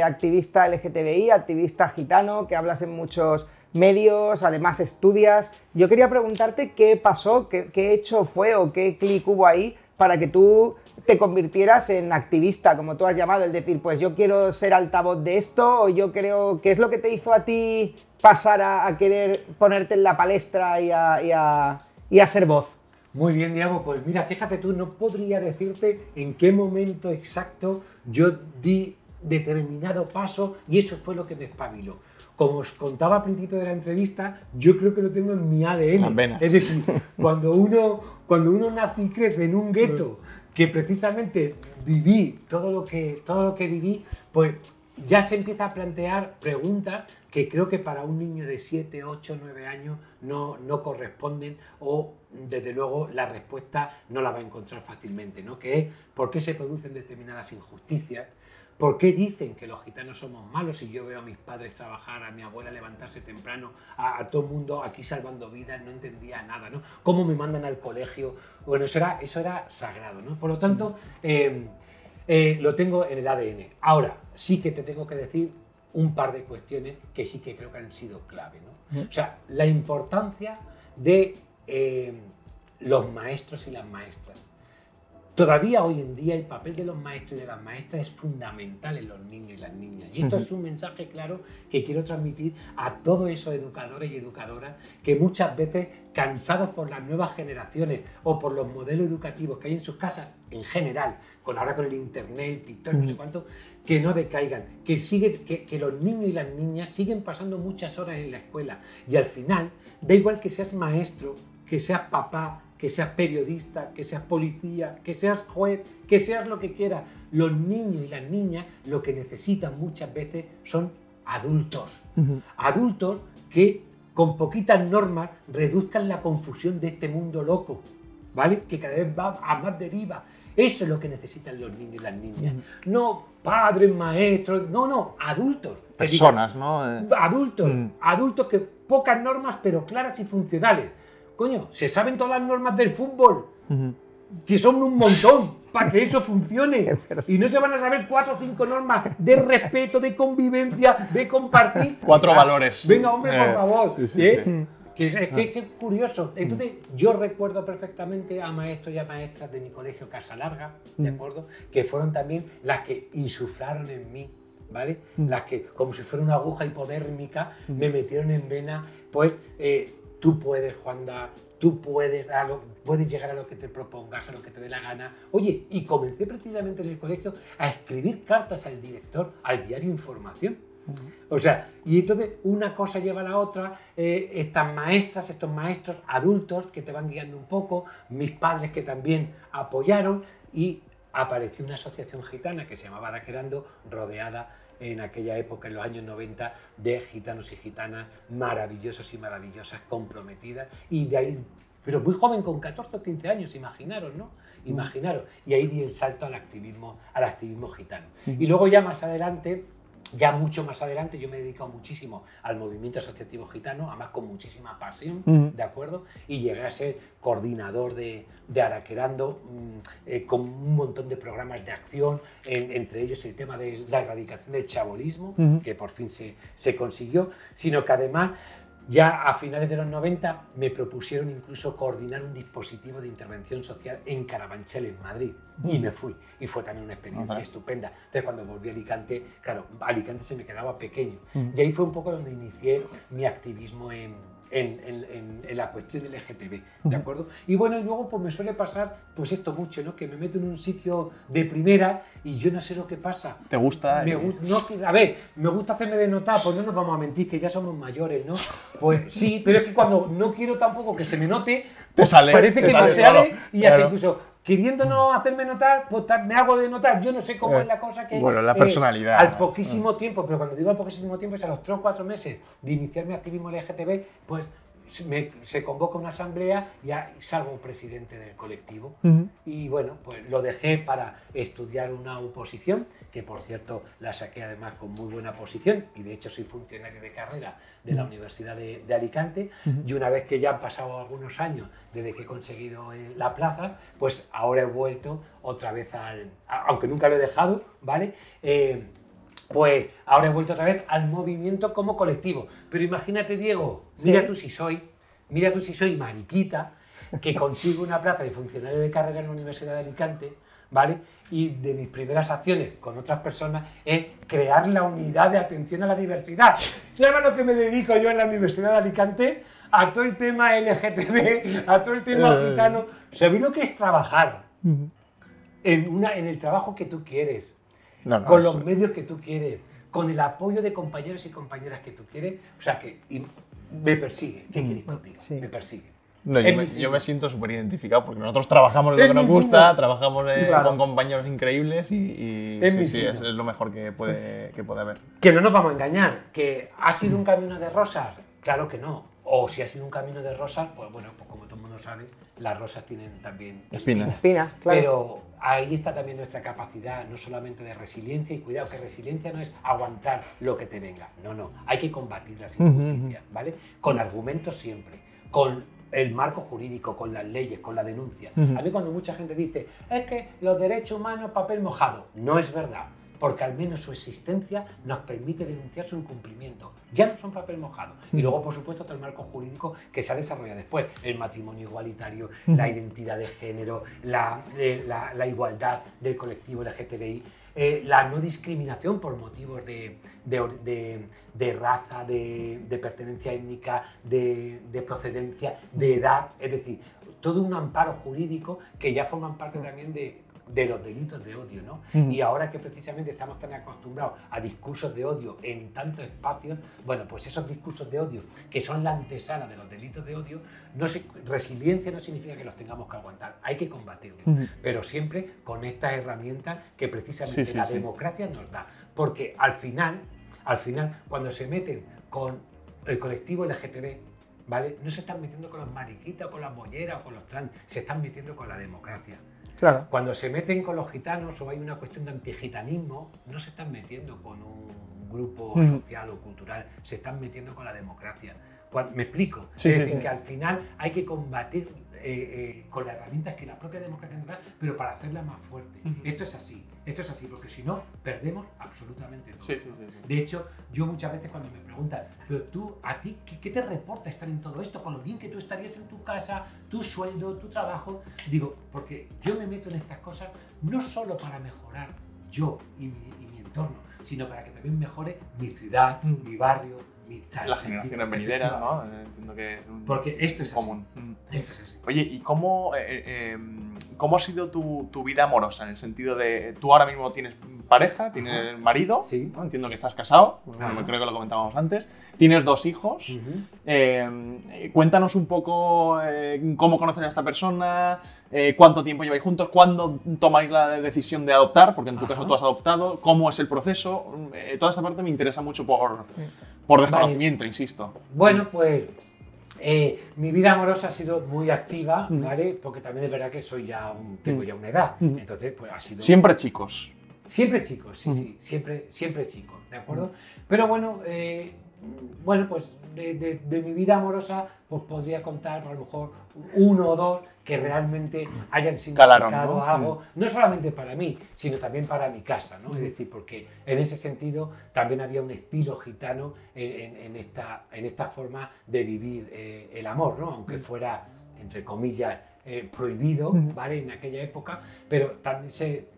activista LGTBI, activista gitano, que hablas en muchos medios, además estudias. Yo quería preguntarte qué pasó, qué hecho fue o qué clic hubo ahí para que tú te convirtieras en activista, como tú has llamado, el decir, pues yo quiero ser altavoz de esto, o yo creo, ¿qué es lo que te hizo a ti pasar a querer ponerte en la palestra y a ser voz? Muy bien, Diego, pues mira, fíjate tú, no podría decirte en qué momento exacto yo di determinado paso y eso fue lo que me espabiló. Como os contaba al principio de la entrevista, yo creo que lo tengo en mi ADN. Es decir, cuando uno nace y crece en un gueto, que precisamente viví todo lo que viví, pues ya se empieza a plantear preguntas que creo que para un niño de 7, 8, 9 años no corresponden, o desde luego la respuesta no la va a encontrar fácilmente, ¿no? Que es, ¿por qué se producen determinadas injusticias? ¿Por qué dicen que los gitanos somos malos? Si yo veo a mis padres trabajar, a mi abuela levantarse temprano, a todo el mundo aquí salvando vidas, no entendía nada, ¿no? ¿Cómo me mandan al colegio? Bueno, eso era sagrado, ¿no? Por lo tanto, lo tengo en el ADN. Ahora, sí que te tengo que decir un par de cuestiones que sí que creo que han sido clave, ¿no? O sea, la importancia de los maestros y las maestras. Todavía hoy en día el papel de los maestros y de las maestras es fundamental en los niños y las niñas. Y esto es un mensaje claro que quiero transmitir a todos esos educadores y educadoras que muchas veces, cansados por las nuevas generaciones o por los modelos educativos que hay en sus casas, en general, ahora con el internet, TikTok, no sé cuánto, que no decaigan, que los niños y las niñas siguen pasando muchas horas en la escuela. Y al final, da igual que seas maestro, que seas papá, que seas periodista, que seas policía, que seas juez, que seas lo que quieras. Los niños y las niñas lo que necesitan muchas veces son adultos. Adultos que con poquitas normas reduzcan la confusión de este mundo loco, ¿vale? Que cada vez va a más deriva. Eso es lo que necesitan los niños y las niñas. No padres, maestros, no, adultos. Personas, ¿no? Adultos, adultos que pocas normas pero claras y funcionales. Coño, se saben todas las normas del fútbol, que son un montón, para que eso funcione. Y no se van a saber 4 o 5 normas de respeto, de convivencia, de compartir. 4 valores. Venga, hombre, por favor. Que curioso. Entonces, yo recuerdo perfectamente a maestros y a maestras de mi colegio Casa Larga, ¿de acuerdo? Que fueron también las que insuflaron en mí, ¿vale? Las que, como si fuera una aguja hipodérmica, me metieron en vena, pues... tú puedes, Juanda, tú puedes, puedes llegar a lo que te propongas, a lo que te dé la gana. Oye, y comencé precisamente en el colegio a escribir cartas al director, al diario Información. O sea, y entonces una cosa lleva a la otra, estas maestras, estos maestros adultos que te van guiando un poco, mis padres que también apoyaron, y apareció una asociación gitana que se llamaba Araquerando, rodeada en aquella época, en los años 90, de gitanos y gitanas maravillosos y maravillosas, comprometidas, y de ahí, pero muy joven, con 14 o 15 años, imaginaros, ¿no? Imaginaros. Y ahí di el salto al activismo gitano. Y luego ya más adelante, ya mucho más adelante, yo me he dedicado muchísimo al movimiento asociativo gitano, además con muchísima pasión, ¿de acuerdo? Y llegué a ser coordinador de Araquerando, con un montón de programas de acción, entre ellos el tema de la erradicación del chabolismo, que por fin se consiguió, sino que además ya a finales de los 90 me propusieron incluso coordinar un dispositivo de intervención social en Carabanchel, en Madrid, y me fui. Y fue también una experiencia estupenda. Entonces, cuando volví a Alicante, claro, Alicante se me quedaba pequeño. Y ahí fue un poco donde inicié mi activismo en la cuestión LGTB, ¿de acuerdo? Y bueno, y luego pues me suele pasar pues esto mucho, ¿no? Que me meto en un sitio de primera y yo no sé lo que pasa. ¿Te gusta? No, a ver, me gusta hacerme de notar, pues no nos vamos a mentir, que ya somos mayores, ¿no? Pues sí, pero es que cuando no quiero tampoco que se me note, pues parece que me sale y hasta incluso queriendo no hacerme notar, pues me hago de notar. Yo no sé cómo es la cosa que... Bueno, la personalidad. Al poquísimo tiempo, pero cuando digo al poquísimo tiempo es a los 3 o 4 meses de iniciar mi activismo LGTB, pues se convoca una asamblea y salgo presidente del colectivo. Y bueno, pues lo dejé para estudiar una oposición, que por cierto la saqué además con muy buena posición, y de hecho soy funcionario de carrera de la Universidad de Alicante. Y una vez que ya han pasado algunos años desde que he conseguido la plaza, pues ahora he vuelto otra vez aunque nunca lo he dejado, ¿vale? Pues ahora he vuelto otra vez al movimiento como colectivo. Pero imagínate, Diego, mira tú si soy mariquita, que consigo una plaza de funcionario de carrera en la Universidad de Alicante, ¿vale? Y de mis primeras acciones con otras personas es crear la unidad de atención a la diversidad. ¿Sabes lo que me dedico yo en la Universidad de Alicante? A todo el tema LGTB, a todo el tema gitano. ¿Sabéis lo que es trabajar en el trabajo que tú quieres? Con los medios que tú quieres, con el apoyo de compañeros y compañeras que tú quieres, o sea que me persigue. ¿Qué quieres contigo? Me persigue. No, yo me siento súper identificado porque nosotros trabajamos de lo que nos gusta, trabajamos con compañeros increíbles y es lo mejor que puede haber. Que no nos vamos a engañar, que ha sido un camino de rosas, claro que no. O si ha sido un camino de rosas, pues bueno, pues como todo el mundo sabe, las rosas tienen también espinas, claro. Pero ahí está también nuestra capacidad, no solamente de resiliencia, y cuidado, que resiliencia no es aguantar lo que te venga, no, hay que combatir las injusticias, ¿vale? Con argumentos siempre, con el marco jurídico, con las leyes, con la denuncia. A mí cuando mucha gente dice, es que los derechos humanos, papel mojado, no es verdad. porque al menos su existencia nos permite denunciar su incumplimiento. Ya no son papel mojado. Y luego, por supuesto, todo el marco jurídico que se ha desarrollado después. El matrimonio igualitario, la identidad de género, la igualdad del colectivo LGTBI, la no discriminación por motivos de raza, de pertenencia étnica, de procedencia, de edad. Es decir, todo un amparo jurídico que ya forman parte también de los delitos de odio, ¿no? Y ahora que precisamente estamos tan acostumbrados a discursos de odio en tantos espacios, bueno, pues esos discursos de odio que son la antesala de los delitos de odio, resiliencia no significa que los tengamos que aguantar, hay que combatirlos, pero siempre con estas herramientas que precisamente la democracia nos da, porque al final, cuando se meten con el colectivo LGTB, ¿vale? No se están metiendo con los mariquitas, con las bolleras o con los trans, se están metiendo con la democracia. Claro. Cuando se meten con los gitanos o hay una cuestión de antigitanismo, no se están metiendo con un grupo social o cultural, se están metiendo con la democracia. ¿Me explico? Sí, es decir, que al final hay que combatir con las herramientas que la propia democracia nos da, pero para hacerla más fuerte. Esto es así, porque si no, perdemos absolutamente todo. De hecho, yo muchas veces cuando me preguntan, pero tú, ¿a ti qué te reporta estar en todo esto? Con lo bien que tú estarías en tu casa, tu sueldo, tu trabajo. Digo, porque yo me meto en estas cosas no solo para mejorar yo y mi entorno, sino para que también mejore mi ciudad, mi barrio, las generaciones venideras, ¿no? Entiendo que es un porque esto es común. Esto es así. Oye, ¿y cómo ha sido tu vida amorosa? En el sentido de, tú ahora mismo tienes pareja, tienes marido, ¿no? Entiendo que estás casado, bueno, creo que lo comentábamos antes, tienes dos hijos. Cuéntanos un poco cómo conoces a esta persona, cuánto tiempo lleváis juntos, cuándo tomáis la decisión de adoptar, porque en tu caso tú has adoptado, cómo es el proceso. Toda esta parte me interesa mucho por desconocimiento, insisto. Bueno, pues mi vida amorosa ha sido muy activa, ¿vale? Porque también es verdad que tengo ya una edad, entonces pues ha sido... Siempre chicos. Siempre chicos, siempre chicos, ¿de acuerdo? Pero bueno, pues de mi vida amorosa pues podría contar a lo mejor uno o dos que realmente hayan significado algo, no solamente para mí, sino también para mi casa, ¿no? Es decir, porque en ese sentido también había un estilo gitano en esta forma de vivir el amor, ¿no? Aunque fuera, entre comillas, prohibido, ¿vale? En aquella época, pero también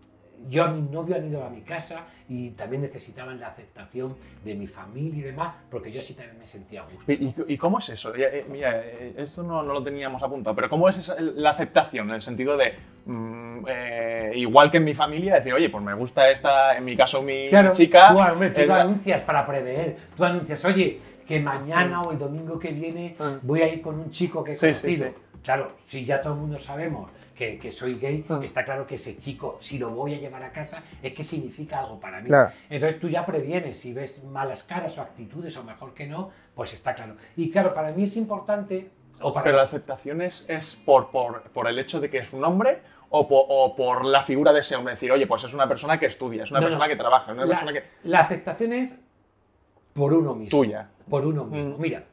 yo a mis novios han ido a mi casa y también necesitaban la aceptación de mi familia y demás, porque yo así también me sentía a gusto. ¿Y cómo es eso? Mira, esto no lo teníamos apuntado, pero ¿cómo es la aceptación? En el sentido de, igual que en mi familia, decir, oye, pues me gusta esta, en mi caso, mi chica... Claro, hombre, tú anuncias para prever, tú anuncias, oye, que mañana o el domingo que viene voy a ir con un chico que he conocido. Claro, si ya todo el mundo sabemos que soy gay, está claro que ese chico, si lo voy a llevar a casa, es que significa algo para mí. Claro. Entonces tú ya previenes, si ves malas caras o actitudes, o mejor que no, pues está claro. Y claro, para mí es importante... Pero la aceptación es por el hecho de que es un hombre o por la figura de ese hombre. Es decir, oye, pues es una persona que estudia, es una persona que trabaja, es una persona que... La aceptación es por uno mismo. Tuya. Por uno mismo. Mira.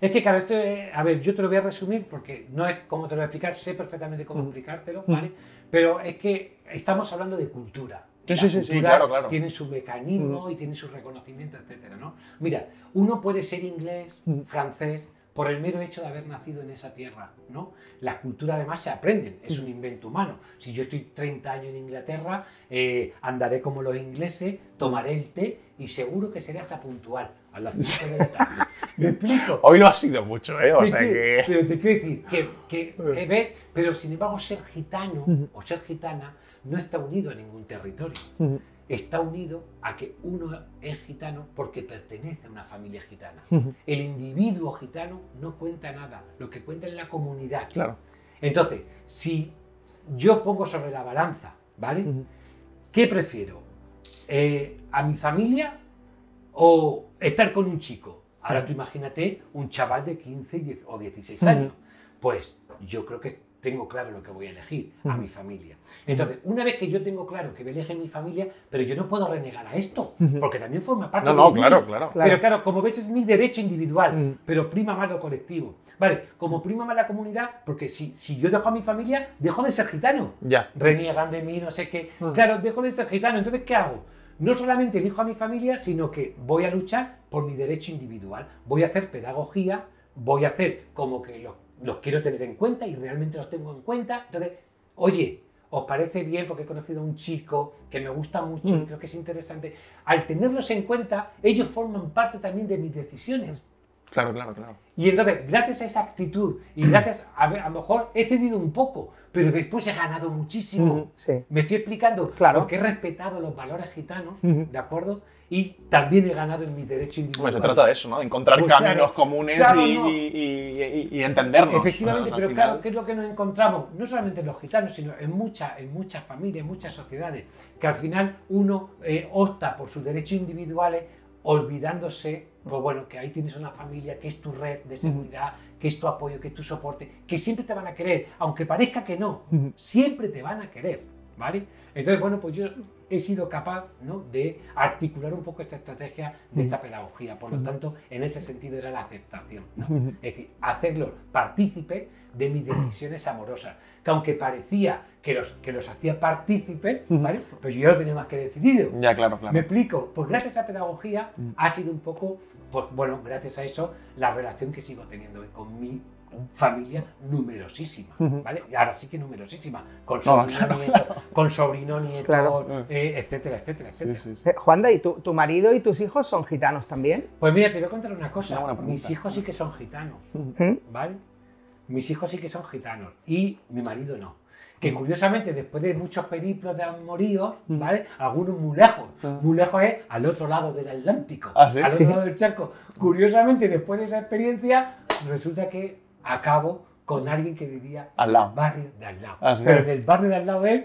Es que claro, esto es, a ver, yo te lo voy a resumir porque no es como te lo voy a explicar, sé perfectamente cómo explicártelo, ¿vale? Pero es que estamos hablando de cultura. La cultura claro. Tiene su mecanismo y tiene su reconocimiento, etcétera, ¿no? Mira, uno puede ser inglés, francés, por el mero hecho de haber nacido en esa tierra, ¿no? Las culturas además se aprenden, es un invento humano. Si yo estoy 30 años en Inglaterra, andaré como los ingleses, tomaré el té y seguro que seré hasta puntual a las 5 de la tarde. ¿Me explico? Hoy lo ha sido mucho, ¿eh? Pero te quiero decir que ves, pero sin embargo ser gitano o ser gitana no está unido a ningún territorio. Está unido a que uno es gitano porque pertenece a una familia gitana. El individuo gitano no cuenta nada, lo que cuenta es la comunidad. Claro. Entonces, si yo pongo sobre la balanza, ¿vale? ¿Qué prefiero? ¿A mi familia o estar con un chico? Ahora tú imagínate un chaval de 15 o 16 años. Pues yo creo que tengo claro lo que voy a elegir, a mi familia. Entonces, una vez que yo tengo claro que me elige mi familia, pero yo no puedo renegar a esto, porque también forma parte de mí. Claro. Pero claro, como ves, es mi derecho individual, pero prima más lo colectivo. Vale, como prima más la comunidad, porque si yo dejo a mi familia, dejo de ser gitano. Reniegan de mí, no sé qué. Claro, dejo de ser gitano, entonces, ¿qué hago? No solamente elijo a mi familia, sino que voy a luchar por mi derecho individual. Voy a hacer pedagogía, voy a hacer como que los quiero tener en cuenta y realmente los tengo en cuenta. Entonces, oye, ¿os parece bien? Porque he conocido a un chico que me gusta mucho y creo que es interesante. Al tenerlos en cuenta, ellos forman parte también de mis decisiones. Claro, claro, claro. Y entonces, gracias a esa actitud y gracias, a lo mejor he cedido un poco, pero después he ganado muchísimo. Sí. Me estoy explicando, claro, porque he respetado los valores gitanos, ¿de acuerdo? Y también he ganado en mi derecho individual. Pues se trata de eso, ¿no? De encontrar caminos comunes y entendernos. Efectivamente, pero claro, ¿qué es lo que nos encontramos? No solamente en los gitanos, sino en muchas familias, en muchas sociedades, que al final uno opta por sus derechos individuales, olvidándose, pues bueno, que ahí tienes una familia, que es tu red de seguridad, que es tu apoyo, que es tu soporte, que siempre te van a querer, aunque parezca que no, siempre te van a querer, ¿vale? Entonces, bueno, pues yo he sido capaz, ¿no?, de articular un poco esta estrategia de esta pedagogía. Por lo tanto, en ese sentido era la aceptación, ¿no? Es decir, hacerlos partícipes de mis decisiones amorosas, que aunque parecía que los hacía partícipes, ¿vale?, pero yo no tenía más que decidido. Ya, claro, claro. ¿Me explico? Pues gracias a pedagogía ha sido un poco, pues bueno, gracias a eso, la relación que sigo teniendo hoy con mi familia numerosísima, ¿vale? Ahora sí que numerosísima, con sobrino, nieto, claro, etcétera, etcétera, etcétera. Sí, sí, sí. Juanda, ¿y tu marido y tus hijos son gitanos también? Pues mira, te voy a contar una cosa. Mis hijos sí que son gitanos, ¿vale? Mis hijos sí que son gitanos y mi marido no. Que curiosamente, después de muchos periplos de amoríos, ¿vale?, algunos muy lejos. Muy lejos es al otro lado del Atlántico, al otro lado del charco. Curiosamente, después de esa experiencia, resulta que acabo con alguien que vivía en el barrio de al lado. Pero en el barrio de al lado es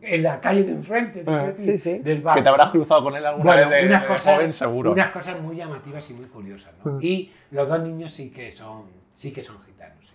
en la calle de enfrente, del barrio. Que te habrás cruzado con él alguna vez de joven, seguro. Unas cosas muy llamativas y muy curiosas, ¿no? Y los dos niños sí que son gitanos.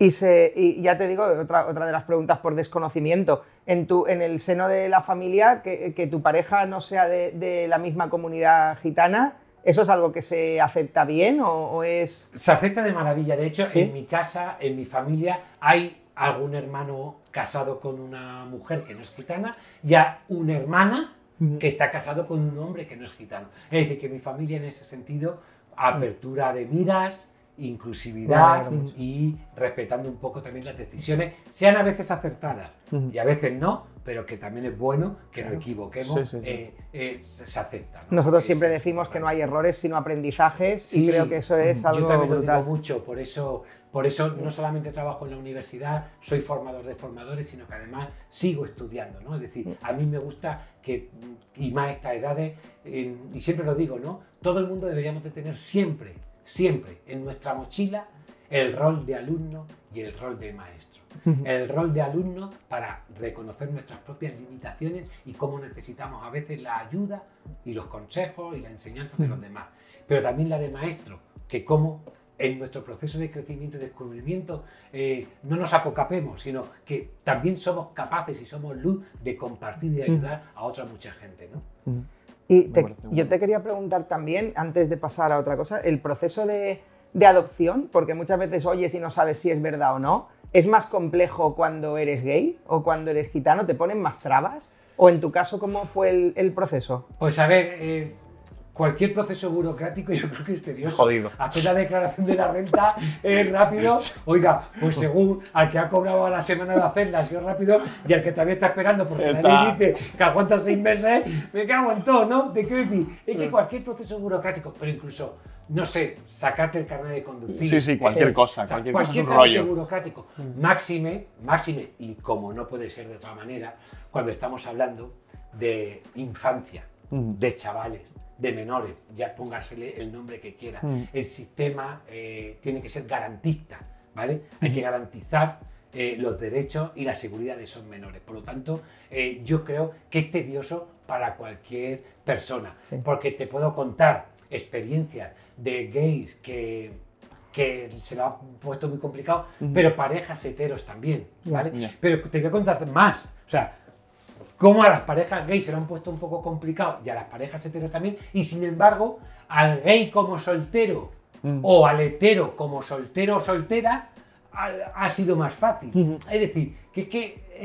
Y ya te digo, otra de las preguntas por desconocimiento. En el seno de la familia, que tu pareja no sea de la misma comunidad gitana, ¿eso es algo que se acepta bien o es...? Se acepta de maravilla. De hecho, en mi casa, en mi familia, hay algún hermano casado con una mujer que no es gitana y a una hermana que está casado con un hombre que no es gitano. Es decir, que mi familia en ese sentido, apertura de miras, inclusividad y respetando un poco también las decisiones, sean a veces acertadas y a veces no, pero que también es bueno que nos equivoquemos, se acepta, ¿no? Nosotros siempre decimos que no hay errores sino aprendizajes, y creo que eso es algo brutal. Yo también lo digo mucho, por eso no solamente trabajo en la universidad, soy formador de formadores, sino que además sigo estudiando, ¿no? Es decir, a mí me gusta que, y más a estas edades, y siempre lo digo, ¿no?, todo el mundo deberíamos de tener siempre en nuestra mochila el rol de alumno y el rol de maestro. El rol de alumno para reconocer nuestras propias limitaciones y cómo necesitamos a veces la ayuda y los consejos y la enseñanza de los demás. Pero también la de maestro, que cómo en nuestro proceso de crecimiento y descubrimiento no nos apocapemos, sino que también somos capaces y somos luz de compartir y de ayudar a otra mucha gente, ¿no? Y yo te quería preguntar también, antes de pasar a otra cosa, el proceso de adopción, porque muchas veces oyes y no sabes si es verdad o no. ¿Es más complejo cuando eres gay o cuando eres gitano? ¿Te ponen más trabas? ¿O en tu caso cómo fue el proceso? Pues a ver, cualquier proceso burocrático yo creo que es tedioso. Jodido. Hacer la declaración de la renta rápido. Oiga, pues según al que ha cobrado a la semana de hacerla, yo rápido, y al que todavía está esperando porque la ley dice que aguanta 6 meses, me cago en todo, ¿no? ¿De qué decir? Es que cualquier proceso burocrático, pero incluso, no sé, sacarte el carnet de conducir. Sí, cualquier cosa. Cualquier cosa es un rollo burocrático. Máxime, y como no puede ser de otra manera, cuando estamos hablando de infancia, de chavales, de menores, ya póngasele el nombre que quiera. El sistema tiene que ser garantista, ¿vale? Hay que garantizar los derechos y la seguridad de esos menores. Por lo tanto, yo creo que es tedioso para cualquier persona, porque te puedo contar experiencias de gays que se lo ha puesto muy complicado, pero parejas heteros también, ¿vale? Pero te voy a contar más, o sea, como a las parejas gays se lo han puesto un poco complicado y a las parejas heteros también, y sin embargo, al gay como soltero o al hetero como soltero o soltera ha sido más fácil. Es decir, que es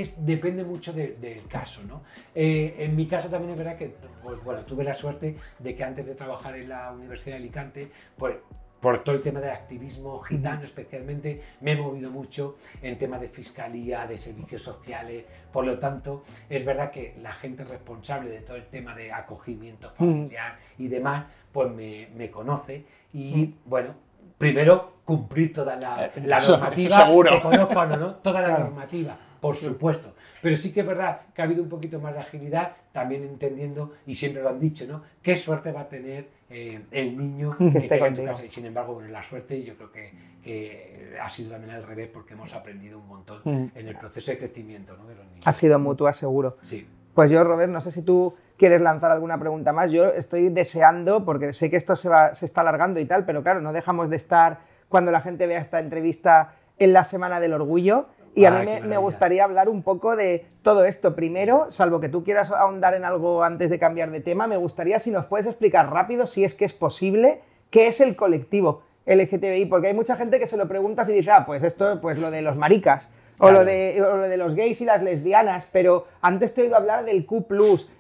que depende mucho del caso, ¿no? En mi caso también es verdad que, pues, bueno, tuve la suerte de que antes de trabajar en la Universidad de Alicante, pues por todo el tema de activismo gitano especialmente, me he movido mucho en temas de fiscalía, de servicios sociales. Por lo tanto, es verdad que la gente responsable de todo el tema de acogimiento familiar y demás, pues me conoce y, bueno, primero cumplir toda la normativa, que conozco, ¿no? Toda la normativa, por supuesto. Pero sí que es verdad que ha habido un poquito más de agilidad, también entendiendo, y siempre lo han dicho, ¿no? Qué suerte va a tener el niño que esté en tu casa. Y sin embargo, bueno, la suerte yo creo que ha sido también al revés, porque hemos aprendido un montón en el proceso de crecimiento, ¿no? De los niños. Ha sido mutua, seguro. Sí. Pues yo, Robert, no sé si tú quieres lanzar alguna pregunta más. Yo estoy deseando, porque sé que esto se está alargando y tal, pero claro, no dejamos de estar, cuando la gente vea esta entrevista, en la Semana del Orgullo. Y a mí me gustaría hablar un poco de todo esto. Primero, salvo que tú quieras ahondar en algo antes de cambiar de tema, me gustaría si nos puedes explicar rápido, si es que es posible, qué es el colectivo LGTBI, porque hay mucha gente que se lo pregunta y dice, ah, pues esto, pues lo de los maricas, claro, o lo de los gays y las lesbianas, pero antes te he oído hablar del Q+,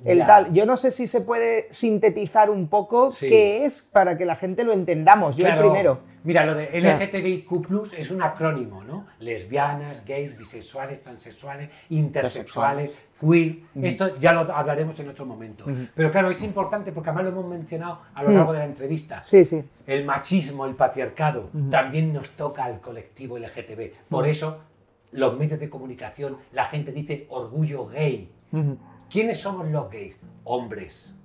el tal. Yo no sé si se puede sintetizar un poco qué es para que la gente lo entendamos. Yo el primero. Mira, lo de LGTBIQ+ es un acrónimo, ¿no? Lesbianas, gays, bisexuales, transexuales, intersexuales, queer. Esto ya lo hablaremos en otro momento. Pero claro, es importante porque además lo hemos mencionado a lo largo de la entrevista. Sí, sí. El machismo, el patriarcado, también nos toca al colectivo LGTB. Por eso, los medios de comunicación, la gente dice orgullo gay. ¿Quiénes somos los gays? Hombres.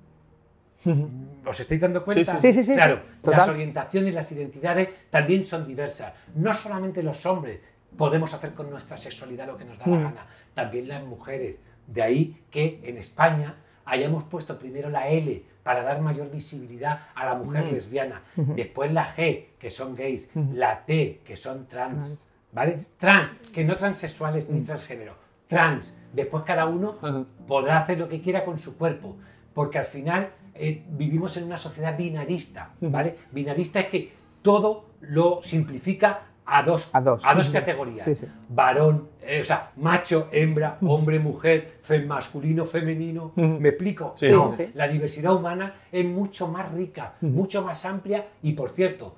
¿Os estáis dando cuenta? Sí, sí, sí. Claro, las orientaciones, las identidades también son diversas. No solamente los hombres podemos hacer con nuestra sexualidad lo que nos da la gana, también las mujeres. De ahí que en España hayamos puesto primero la L para dar mayor visibilidad a la mujer lesbiana, después la G, que son gays, la T, que son trans, ¿vale? Trans, que no transexuales ni transgénero, trans. Después cada uno podrá hacer lo que quiera con su cuerpo, porque al final vivimos en una sociedad binarista, ¿vale? Binarista es que todo lo simplifica a dos categorías. Sí, sí. Varón, o sea, macho, hembra, hombre, mujer, masculino, femenino. ¿Me explico? Sí. No, sí. La diversidad humana es mucho más rica, mucho más amplia y, por cierto,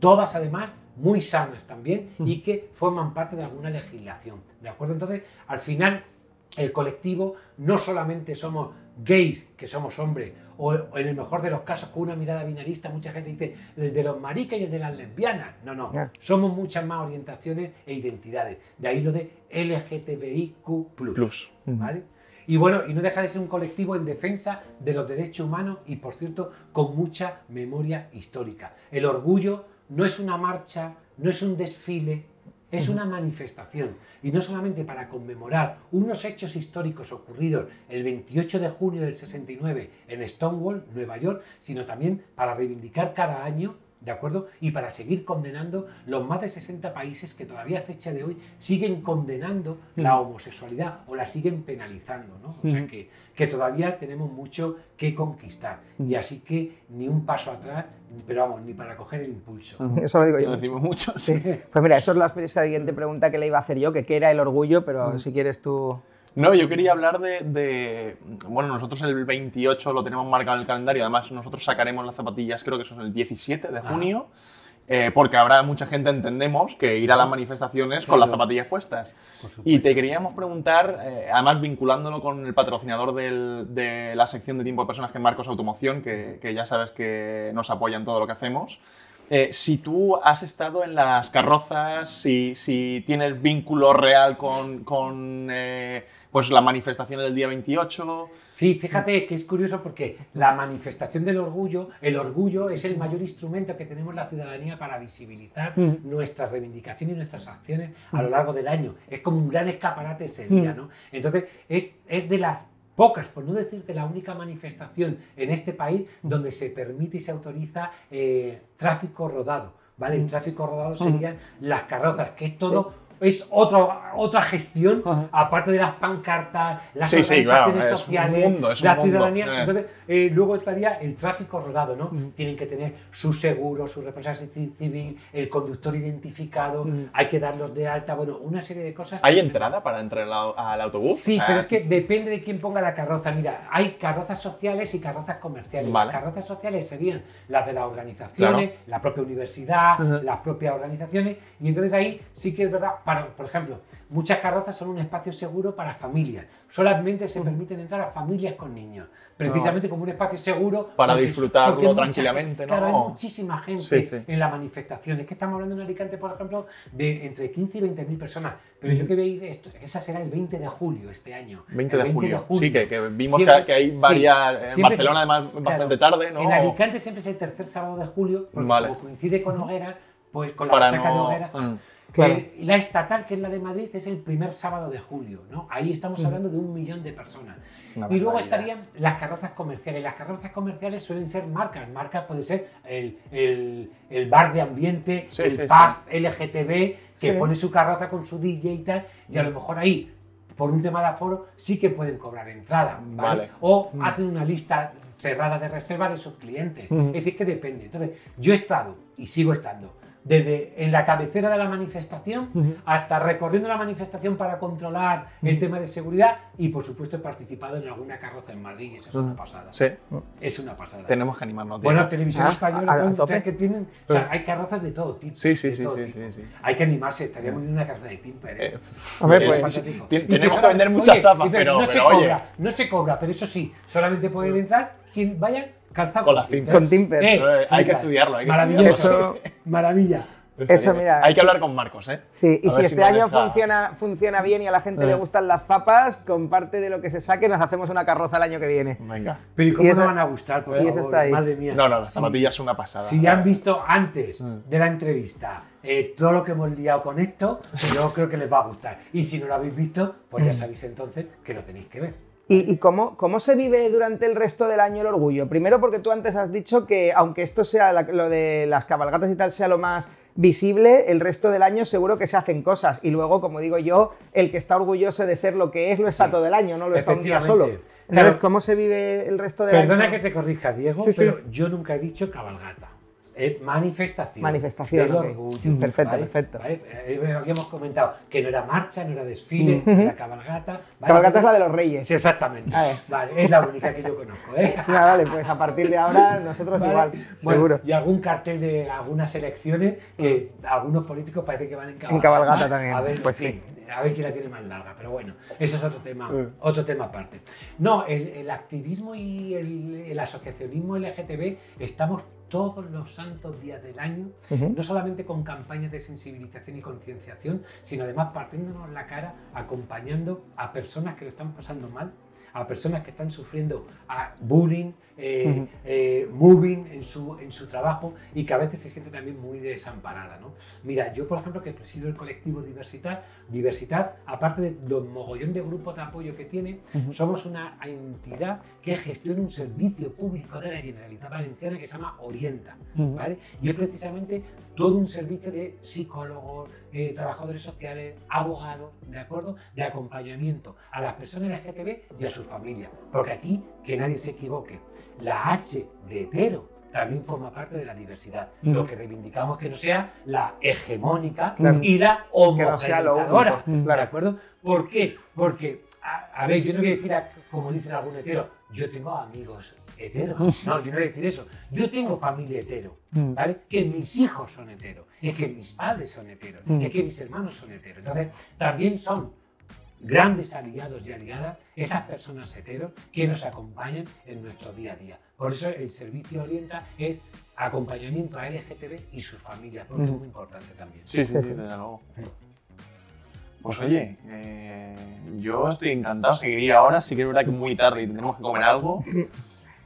todas además muy sanas también y que forman parte de alguna legislación, ¿de acuerdo? Entonces, al final, el colectivo no solamente somos gays, que somos hombres, o en el mejor de los casos con una mirada binarista, mucha gente dice el de los maricas y el de las lesbianas. No, no, somos muchas más orientaciones e identidades. De ahí lo de LGTBIQ+, ¿vale? Y bueno, y no deja de ser un colectivo en defensa de los derechos humanos y, por cierto, con mucha memoria histórica. El orgullo no es una marcha, no es un desfile, es una manifestación, y no solamente para conmemorar unos hechos históricos ocurridos el 28 de junio del 69 en Stonewall, Nueva York, sino también para reivindicar cada año, ¿de acuerdo? Y para seguir condenando los más de 60 países que todavía a fecha de hoy siguen condenando la homosexualidad o la siguen penalizando, ¿no? O sea que todavía tenemos mucho que conquistar, y así que ni un paso atrás, pero vamos, ni para coger el impulso. Eso lo digo yo. Lo decimos mucho. Sí. Pues mira, eso es la siguiente pregunta que le iba a hacer yo, que qué era el orgullo, pero si quieres tú... No, yo quería hablar de... Bueno, nosotros el 28 lo tenemos marcado en el calendario, además nosotros sacaremos las zapatillas, creo que son el 17 de junio, porque habrá mucha gente, entendemos, que irá a las manifestaciones con las zapatillas puestas. Y te queríamos preguntar, además vinculándolo con el patrocinador de la sección de Tiempo de Personas, que es Marcos Automoción, que ya sabes que nos apoya en todo lo que hacemos, si tú has estado en las carrozas, si tienes vínculo real con pues la manifestación del día 28... Sí, fíjate que es curioso porque la manifestación del orgullo, el orgullo es el mayor instrumento que tenemos la ciudadanía para visibilizar nuestras reivindicaciones y nuestras acciones a lo largo del año. Es como un gran escaparate ese día, ¿no? Entonces, es de las pocas, por no decirte la única manifestación en este país donde se permite y se autoriza tráfico rodado, ¿vale? El tráfico rodado serían las carrozas, que es todo es otra gestión, aparte de las pancartas, las organizaciones sociales, la ciudadanía. Entonces, luego estaría el tráfico rodado, ¿no? Tienen que tener su seguro, su responsabilidad civil, el conductor identificado, hay que darlos de alta, bueno, una serie de cosas. ¿Hay entrada para entrar al autobús? Sí, pero es que depende de quién ponga la carroza. Mira, hay carrozas sociales y carrozas comerciales. Vale. Las carrozas sociales serían las de las organizaciones, la propia universidad, las propias organizaciones, y entonces ahí sí que es verdad, por ejemplo, muchas carrozas son un espacio seguro para familias. Solamente se permiten entrar a familias con niños, precisamente como un espacio seguro para disfrutarlo tranquilamente. Claro, hay muchísima gente en la manifestación. Es que estamos hablando en Alicante, por ejemplo, de entre 15 y 20.000 personas. Pero yo que veis esto, esa será el 20 de julio este año. 20 de julio. Sí, que vimos siempre, que hay varias. En Barcelona, además, bastante tarde, ¿no? En Alicante siempre es el tercer sábado de julio, porque como coincide con hoguera, pues con la resaca de hoguera. Claro. La estatal, que es la de Madrid, es el primer sábado de julio, ¿no? Ahí estamos hablando de 1 millón de personas. Y luego estarían las carrozas comerciales. Las carrozas comerciales suelen ser marcas. Marcas puede ser el bar de ambiente, el pub LGTB, que pone su carroza con su DJ y tal, y a lo mejor ahí, por un tema de aforo, sí que pueden cobrar entrada, ¿vale? O hacen una lista cerrada de reserva de sus clientes. Es decir, que depende. Entonces, yo he estado y sigo estando desde en la cabecera de la manifestación hasta recorriendo la manifestación para controlar el tema de seguridad, y por supuesto he participado en alguna carroza en Madrid, y eso es una pasada. Es una pasada. Tenemos que animarnos. Bueno, Televisión Española, que tienen, o sea, hay carrozas de todo tipo. Sí. Hay que animarse, estaríamos en una carroza de Timpers. A ver, pues, tenemos que vender muchas zapas, pero no se cobra, pero eso sí, solamente pueden entrar quien vaya calzado con las Timpers. Con Timpers. Hay que estudiarlo, hay que estudiarlo. Maravilla. Eso, mira, hay que hablar con Marcos, ¿eh? Sí, y si este año funciona bien y a la gente le gustan las zapas, con parte de lo que se saque nos hacemos una carroza el año que viene. Venga. Pero ¿y cómo no van a gustar? Por favor, madre mía. No, las zapatillas son una pasada. Si ya han visto antes de la entrevista todo lo que hemos liado con esto, yo creo que les va a gustar. Y si no lo habéis visto, pues ya sabéis entonces que lo tenéis que ver. ¿Y cómo se vive durante el resto del año el orgullo? Primero, porque tú antes has dicho que, aunque esto sea lo de las cabalgatas y tal sea lo más visible, el resto del año seguro que se hacen cosas. Y luego, como digo yo, el que está orgulloso de ser lo que es, lo está todo el año, no lo está un día solo. Claro. ¿Cómo se vive el resto del año? Perdona que te corrija, Diego, pero yo nunca he dicho cabalgata. Manifestación. Manifestación. Del orgullo. Perfecto, ¿vale? Perfecto. ¿Vale? Habíamos comentado que no era marcha, no era desfile, no era cabalgata. ¿Vale? Cabalgata es la de los reyes. Sí, exactamente. Vale, es la única que yo conozco, ¿eh? Sí, vale, pues a partir de ahora nosotros igual, bueno, seguro. Y algún cartel de algunas elecciones que algunos políticos parece que van en cabalgata. En cabalgata también. A ver, pues a ver quién la tiene más larga, pero bueno, eso es otro tema aparte. No, el activismo y el asociacionismo LGTB estamos todos los santos días del año, no solamente con campañas de sensibilización y concienciación, sino además partiéndonos la cara, acompañando a personas que lo están pasando mal, a personas que están sufriendo bullying, mobbing en su trabajo, y que a veces se siente también muy desamparada, ¿no? Mira, yo por ejemplo que presido el colectivo Diversitat, aparte de los mogollón de grupos de apoyo que tiene, somos una entidad que gestiona un servicio público de la Generalitat Valenciana que se llama Orienta, ¿vale? Y es precisamente todo un servicio de psicólogos, trabajadores sociales, abogados, ¿de acuerdo? De acompañamiento a las personas LGTB y a sus familias. Porque aquí, que nadie se equivoque, la H de hetero también forma parte de la diversidad. Lo que reivindicamos que no sea la hegemónica y la homogeneizadora, ¿de acuerdo? ¿Por qué? Porque, a ver, yo no voy a decir, como dicen algunos heteros, yo tengo amigos hetero. No, yo no voy a decir eso. Yo tengo familia hetero, ¿vale? Que mis hijos son heteros, es que mis padres son heteros, es que mis hermanos son heteros. Entonces, también son grandes aliados y aliadas esas personas heteros que nos acompañan en nuestro día a día. Por eso el servicio Orienta es acompañamiento a LGTB y sus familias, porque es muy importante también. Sí, desde luego. Pues oye, yo estoy encantado, seguiría ahora, sí que es verdad que muy tarde y tendremos que comer algo.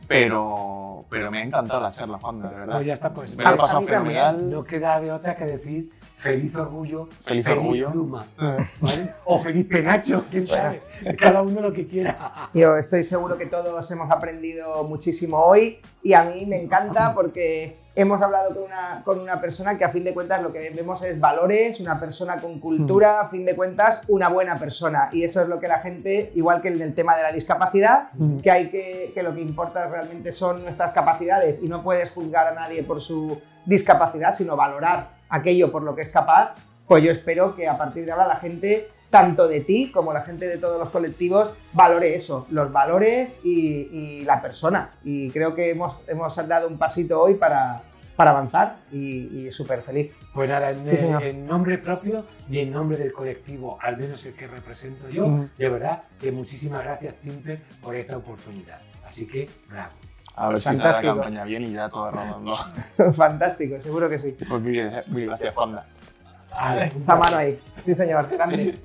Pero pero me ha encantado la charla, Juan, de verdad. Pues ya está, pues. Me lo he pasado fenomenal. No queda de otra que decir feliz orgullo, feliz pluma, ¿vale? O feliz penacho, quién sabe. Cada uno lo que quiera. Yo estoy seguro que todos hemos aprendido muchísimo hoy y a mí me encanta porque hemos hablado con una persona que a fin de cuentas lo que vemos es valores, una persona con cultura, a fin de cuentas una buena persona. Y eso es lo que la gente, igual que en el tema de la discapacidad, que hay que lo que importa realmente son nuestras capacidades y no puedes juzgar a nadie por su discapacidad, sino valorar aquello por lo que es capaz. Pues yo espero que a partir de ahora la gente, tanto de ti como la gente de todos los colectivos, valore eso, los valores y la persona. Y creo que hemos dado un pasito hoy para avanzar y súper feliz. Pues nada, en nombre propio y en nombre del colectivo, al menos el que represento yo, de verdad, que muchísimas gracias, Timpers, por esta oportunidad. Así que, bravo. A ver si la campaña bien y ya todo rodando. Fantástico, seguro que sí. Pues mil gracias, Juan. Esa mano ahí. Sí, señor. Grande.